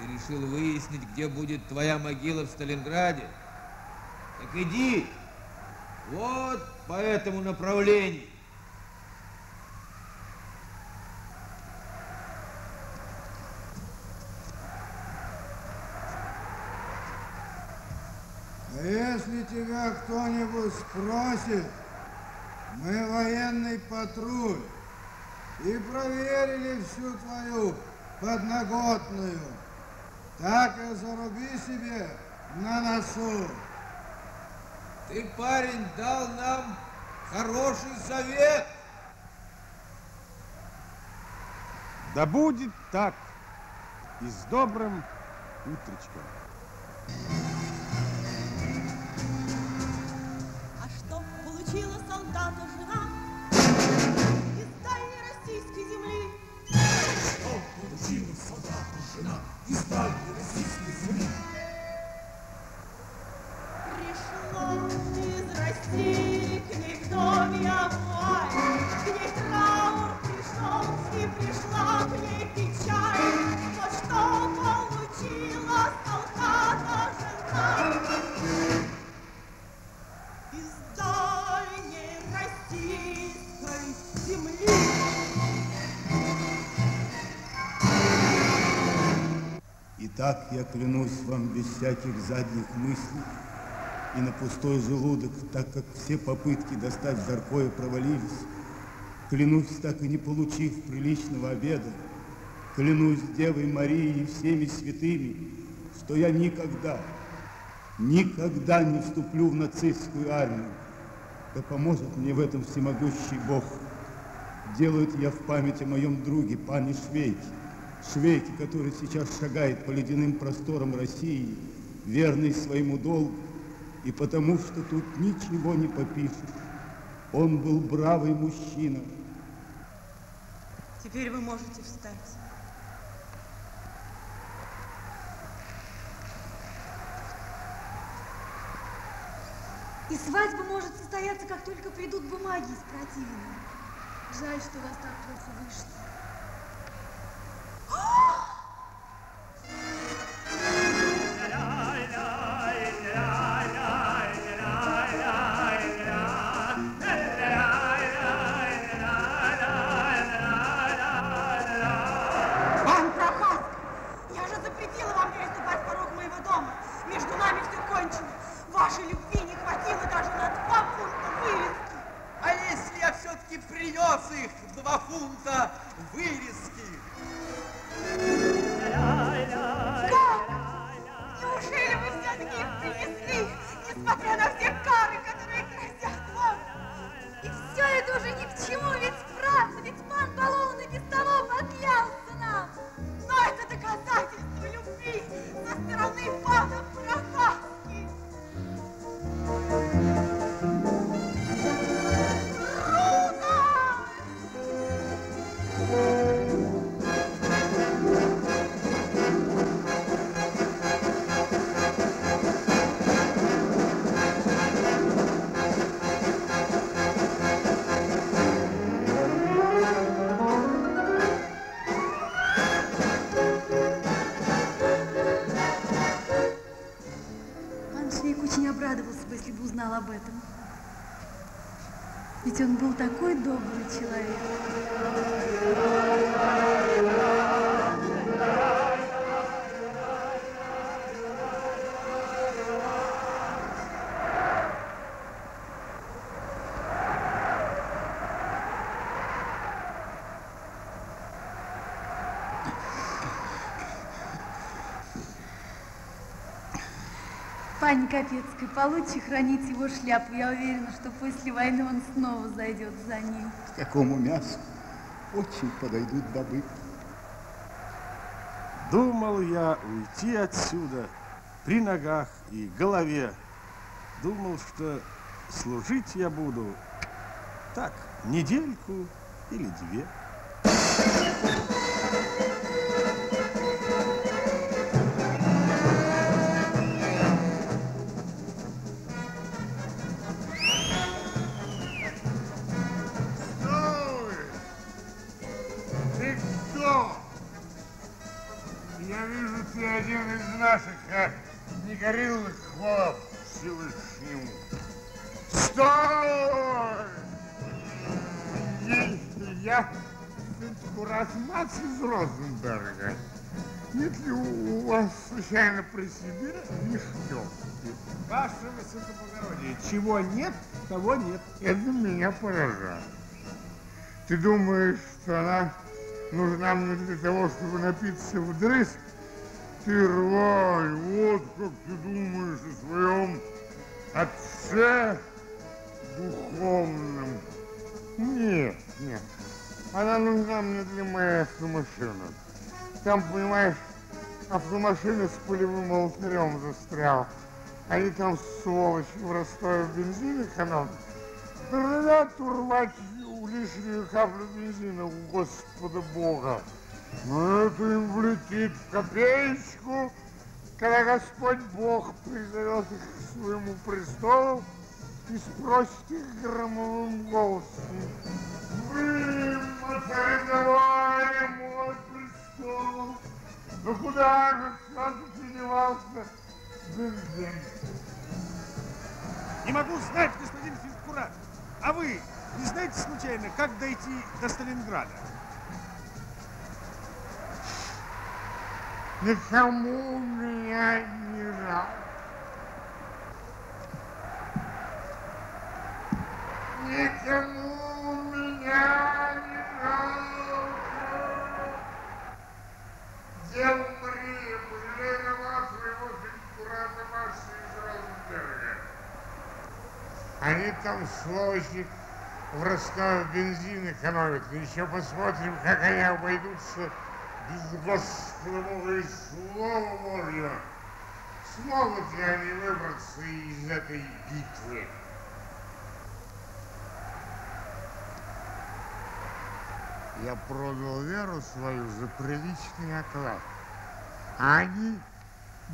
Ты решил выяснить, где будет твоя могила в Сталинграде. Так иди вот по этому направлению. А если тебя кто-нибудь спросит, мы военный патруль и проверили всю твою подноготную. Так и заруби себе на носу. Ты, парень, дал нам хороший совет. Да будет так и с добрым утречком. Солдата жена из дальней российской земли. Что получила солдата жена из дальней российской земли? Пришло из России к ней вдовья война, к ней траур пришел и пришла к ней печаль. Вот что получила солдата жена из дальней российской земли. Итак, я клянусь вам без всяких задних мыслей и на пустой желудок, так как все попытки достать Заркоя провалились, клянусь, так и не получив приличного обеда, клянусь Девой Марией и всеми святыми, что я никогда... никогда не вступлю в нацистскую армию. Да поможет мне в этом всемогущий Бог. делают я в память о моем друге, пане Швейке. Швейке, который сейчас шагает по ледяным просторам России, верный своему долгу, и потому что тут ничего не попишешь. Он был бравый мужчина. Теперь вы можете встать. И свадьба может состояться, как только придут бумаги из противного. Жаль, что у вас так плохо вышло. Ведь он был такой добрый человек. Пани Копецкая, получше хранить его шляпу. Я уверена, что после войны он снова зайдет за ним. К такому мясу очень подойдут бобы. Думал я уйти отсюда при ногах и голове. Думал, что служить я буду так, недельку или две. Гориллы хвала Всевышнему. Стой! Я куратмат из Розенберга. Нет ли у вас случайно при себе вишневки? Ваше высокоблагородие, чего нет, того нет. Это меня поражает. Ты думаешь, что она нужна мне для того, чтобы напиться вдрызг? Ты, рвай, вот как ты думаешь о своем отце духовном. Нет, нет. Она нужна мне для моей автомашины. Там, понимаешь, автомашина с пулевым алтарем застрял. Они там, сволочи, в Ростове бензин экономят. Прорвят урвать лишнюю каплю бензина у Господа Бога. Но это им влетит в копеечку, когда Господь Бог призовет их к своему престолу и спросит их громовым голосом. Вы поцеловали мой престол, но куда же сразу переливался бензин? Не могу знать, господин физкурат, а вы не знаете случайно, как дойти до Сталинграда? Никому меня не жалко. Никому меня не жалко. Дева Мария, пожалела вас своего фигурата Маши из Розенберга. Они там сволочи в Ростове бензин экономят. Еще посмотрим, как они обойдутся без господного слова Божьего. Смогут ли они выбраться из этой битвы? Я продал веру свою за приличный оклад. А они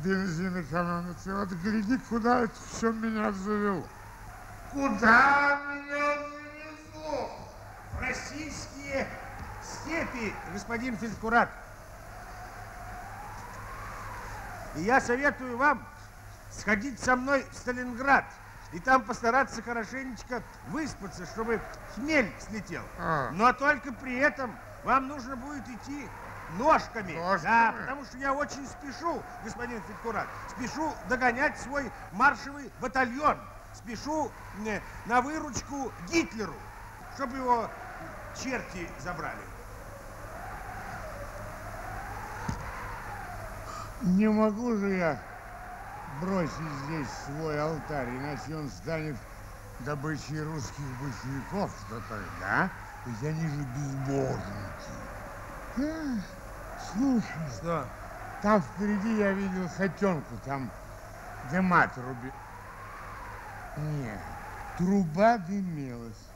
бензин экономят. И вот гляди, куда это все меня завело. Куда меня завезло? В российские степи, господин фельдкурат. И я советую вам сходить со мной в Сталинград и там постараться хорошенечко выспаться, чтобы хмель слетел. Но только при этом вам нужно будет идти ножками. Да, потому что я очень спешу, господин фельдкурат, спешу догонять свой маршевый батальон. Спешу на выручку Гитлеру, чтобы его черти забрали. Не могу же я бросить здесь свой алтарь, иначе он станет добычей русских большевиков, что тогда, ведь они же безбожники. Слушай, что? Там впереди я видел хотенку, там дыма трубит. Нет, труба дымелась.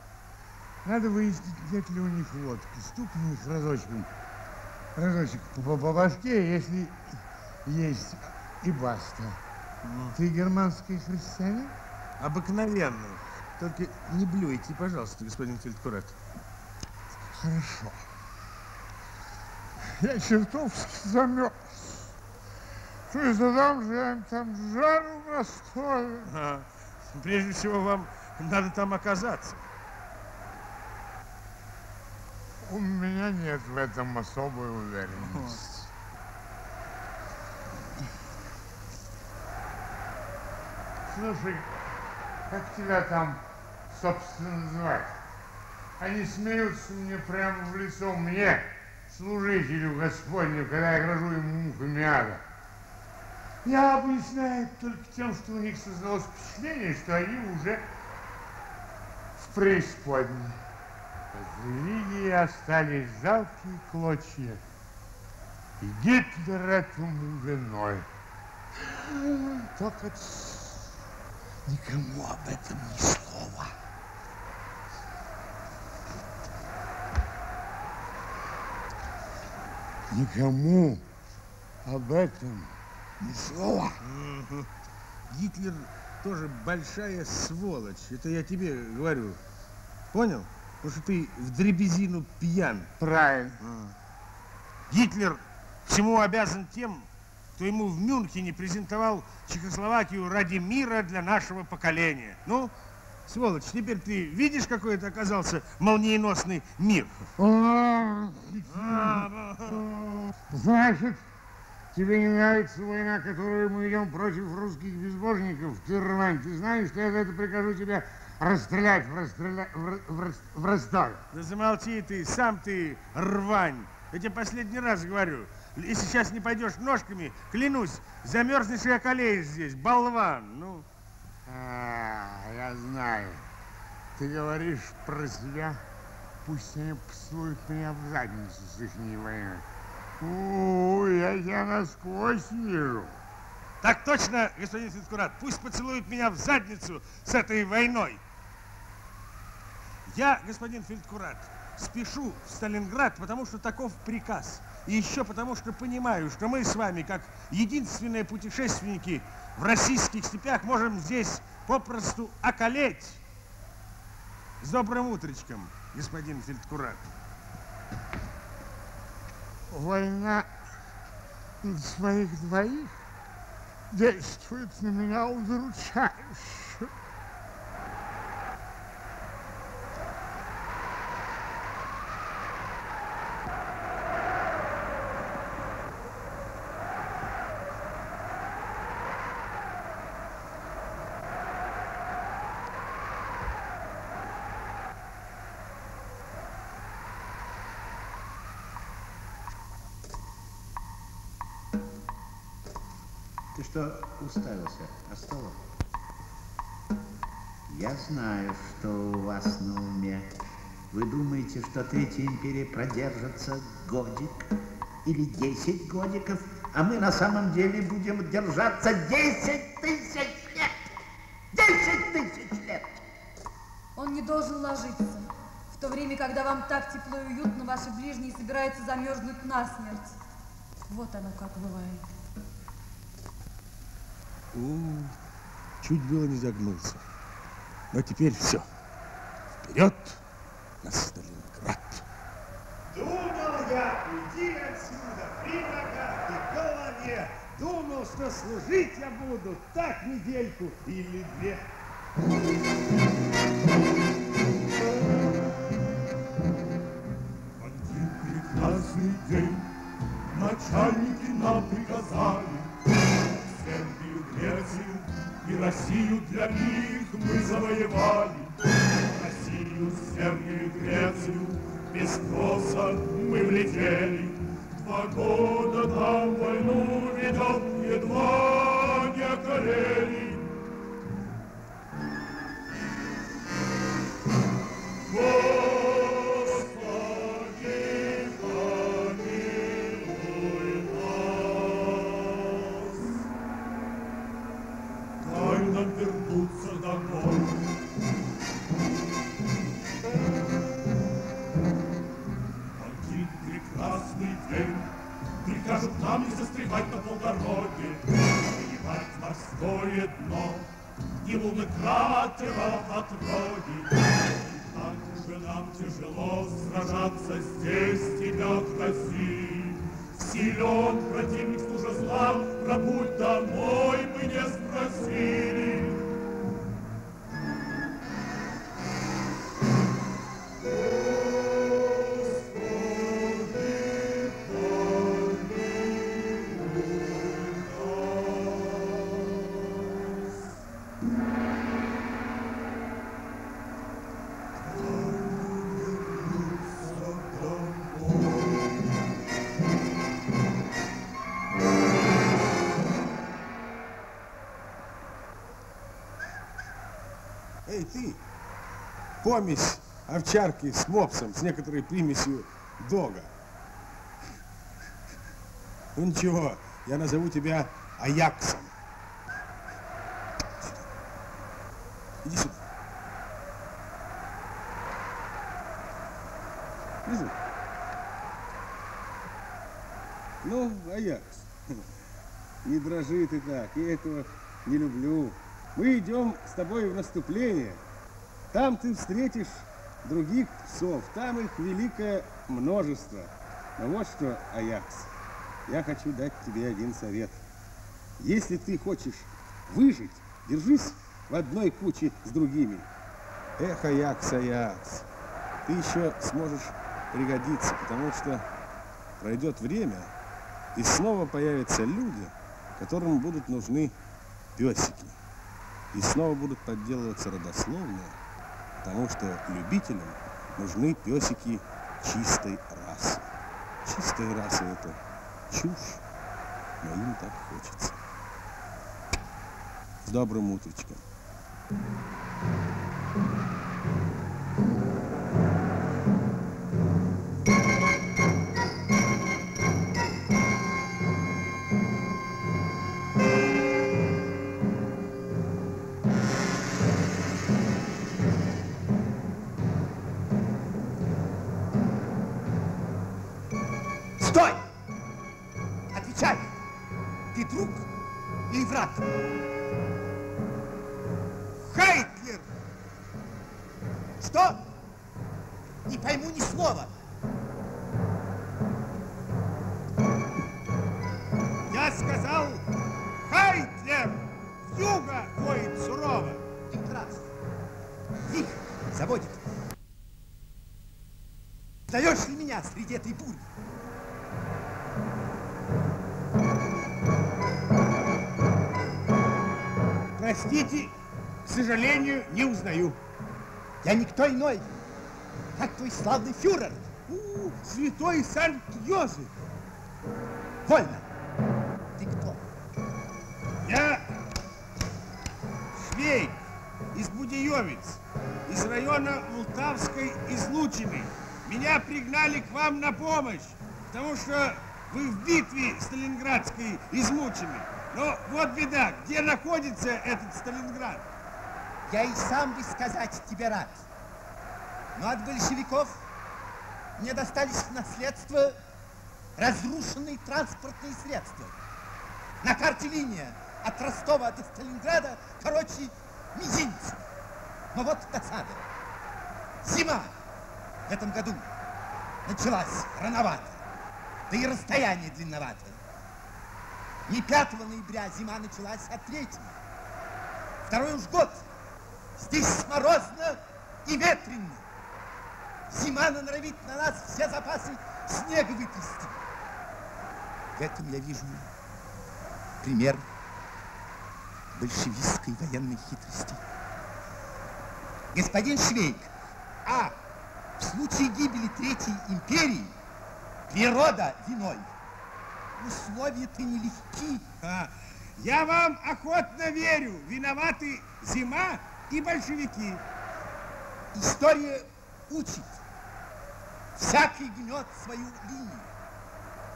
Надо выяснить, нет ли у них лодки. Стукну их разочек по башке, если есть, и баста. Ты германский христианин? Обыкновенный. Только не блюйте, пожалуйста, господин фельдкурат. Хорошо. Я чертовски замерз. То есть задам же я им там жару расстроил. Прежде всего, вам надо там оказаться. У меня нет в этом особой уверенности. Слушай, как тебя там, собственно, называть? Они смеются мне прямо в лицо, мне, служителю Господню, когда я грожу им мухами ада. Я объясняю только тем, что у них создалось впечатление, что они уже в преисподней. От религии остались жалкие клочья. И Гитлер этому виной. Только никому об этом ни слова. Никому об этом. Ни слова. Гитлер тоже большая сволочь. Это я тебе говорю. Понял? Потому что ты в дребезину пьян. Правильно. Гитлер всему обязан тем, кто ему в Мюнхене презентовал Чехословакию ради мира для нашего поколения. Ну, сволочь, теперь ты видишь, какой это оказался молниеносный мир? Значит, тебе не нравится война, которую мы идем против русских безбожников, Тирман? Ты знаешь, что я за это прикажу тебя расстрелять в Ростове. Да замолчи ты, сам ты рвань. Я тебе последний раз говорю, если сейчас не пойдешь ножками, клянусь, замерзнешь и околеешь здесь, болван. Ну. Я знаю. Ты говоришь про себя, пусть они поцелуют меня в задницу с их войной. Я тебя насквозь вижу. Так точно, господин фельдкурат, пусть поцелуют меня в задницу с этой войной. Я, господин фельдкурат, спешу в Сталинград, потому что таков приказ. И еще потому, что понимаю, что мы с вами, как единственные путешественники в российских степях, можем здесь попросту околеть. С добрым утречком, господин фельдкурат. Война своих двоих действует на меня удручающе. Я знаю, что у вас на уме. Вы думаете, что Третья империя продержится годик или 10 годиков, а мы на самом деле будем держаться 10 000 лет! 10 000 лет! Он не должен ложиться, в то время, когда вам так тепло и уютно, ваши ближние собираются замерзнуть насмерть. Вот оно как бывает. Чуть было не загнулся. Но теперь все. Вперед на Сталинград. Думал я уйти отсюда при ногах и голове. Думал, что служить я буду так недельку или две. В один прекрасный день начальники нам приказали Сербию, Грецию и Россию для них мы завоевали. Россию, Сербию, Грецию без спроса мы влетели. 2 года там войну видал, едва не околели. Господи, помилуй нас. Дай нам вернуться домой. Один прекрасный день прикажут нам не застревать на полдороге, вынимать морское дно и волны кратеров отроги. Так уже нам тяжело сражаться здесь, тебя краси. Силен противник, служа злам, про путь домой мы не спросили. Помесь овчарки с мопсом, с некоторой примесью дога. Ну ничего, я назову тебя Аяксом. Иди сюда. Иди сюда. Ну, Аякс, не дрожи ты так, я этого не люблю. Мы идем с тобой в наступление. Там ты встретишь других псов, там их великое множество. Но вот что, Аякс, я хочу дать тебе один совет. Если ты хочешь выжить, держись в одной куче с другими. Эх, Аякс, Аякс, ты еще сможешь пригодиться, потому что пройдет время, и снова появятся люди, которым будут нужны песики. И снова будут подделываться родословные, потому что любителям нужны песики чистой расы. Чистой расы — это чушь, но им так хочется. С добрым утречком. Среди этой бурь. Простите, к сожалению, не узнаю. Я никто иной, как твой славный фюрер. Святой Санкт-Йозеф. Вольно. Ты кто? Я Швейк из Будейовца. Будейовец из района Влтавской излучины. Меня пригнали к вам на помощь, потому что вы в битве Сталинградской измучены. Но вот беда, где находится этот Сталинград? Я и сам бы сказать тебе рад. Но от большевиков мне достались в наследство разрушенные транспортные средства. На карте линия от Ростова до Сталинграда, короче, мизинец. Но вот досада. Зима в этом году началась рановато, да и расстояние длинновато. Не 5 ноября зима началась, а 3. Второй уж год. Здесь морозно и ветрено. Зима норовит на нас все запасы снега вытрясти. В этом я вижу пример большевистской военной хитрости. Господин Швейк, в случае гибели Третьей Империи природа виной. Условия-то нелегки. Я вам охотно верю. Виноваты зима и большевики. История учит. Всякий гнет свою линию.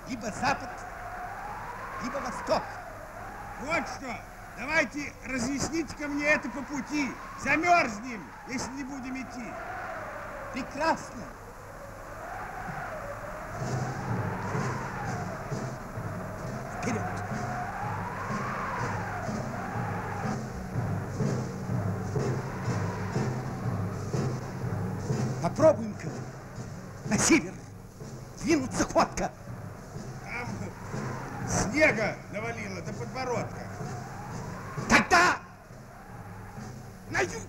Либо Запад, либо Восток. Вот что. Давайте разъясните-ка мне это по пути. Замерзнем, если не будем идти. Прекрасно. Вперед. Попробуем-ка на север двинуться ходко. Там снега навалило до подбородка. Тогда на юг.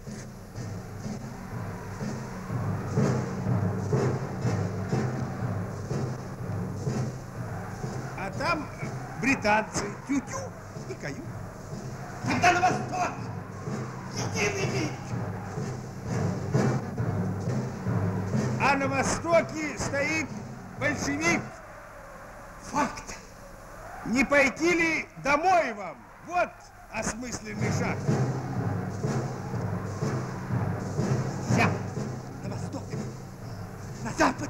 А там британцы, тю-тю и каю. Тогда на восток. Единый миг. А на востоке стоит большевик. Факт. Не пойти ли домой вам? Вот осмысленный шаг. Стезя на восток, на запад,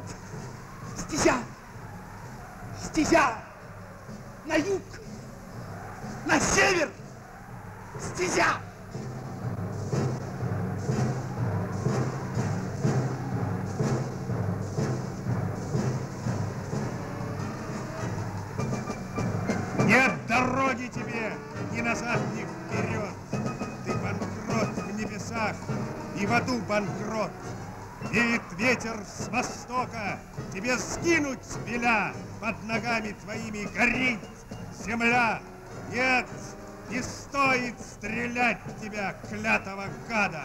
стезя на юг, на север, стезя. Нет дороги тебе, ни назад, ни вперед. Ты банкрот в небесах и в аду банкрот. Веет ветер с востока, тебе скинуть веля. Под ногами твоими горит земля. Нет, не стоит стрелять тебя, клятого гада.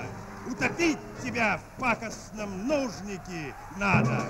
Утопить тебя в пакостном нужнике надо.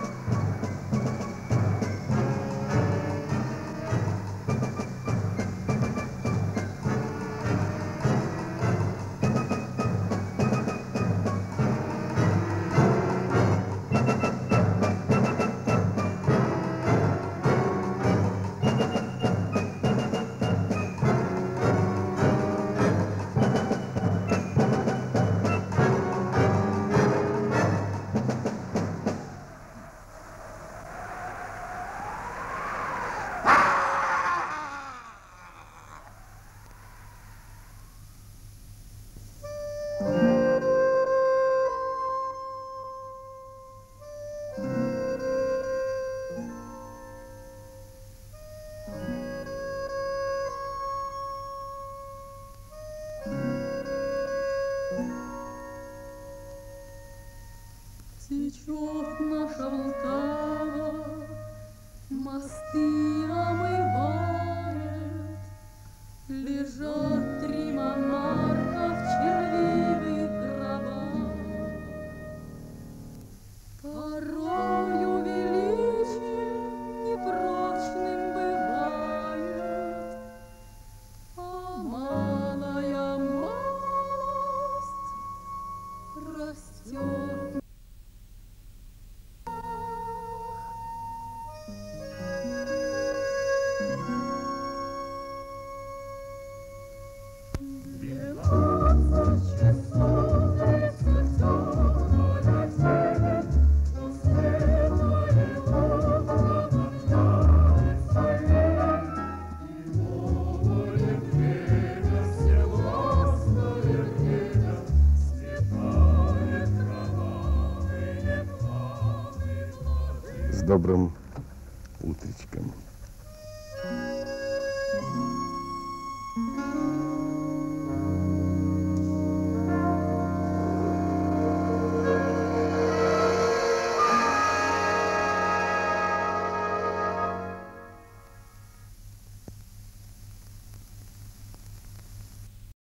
добрым утречком.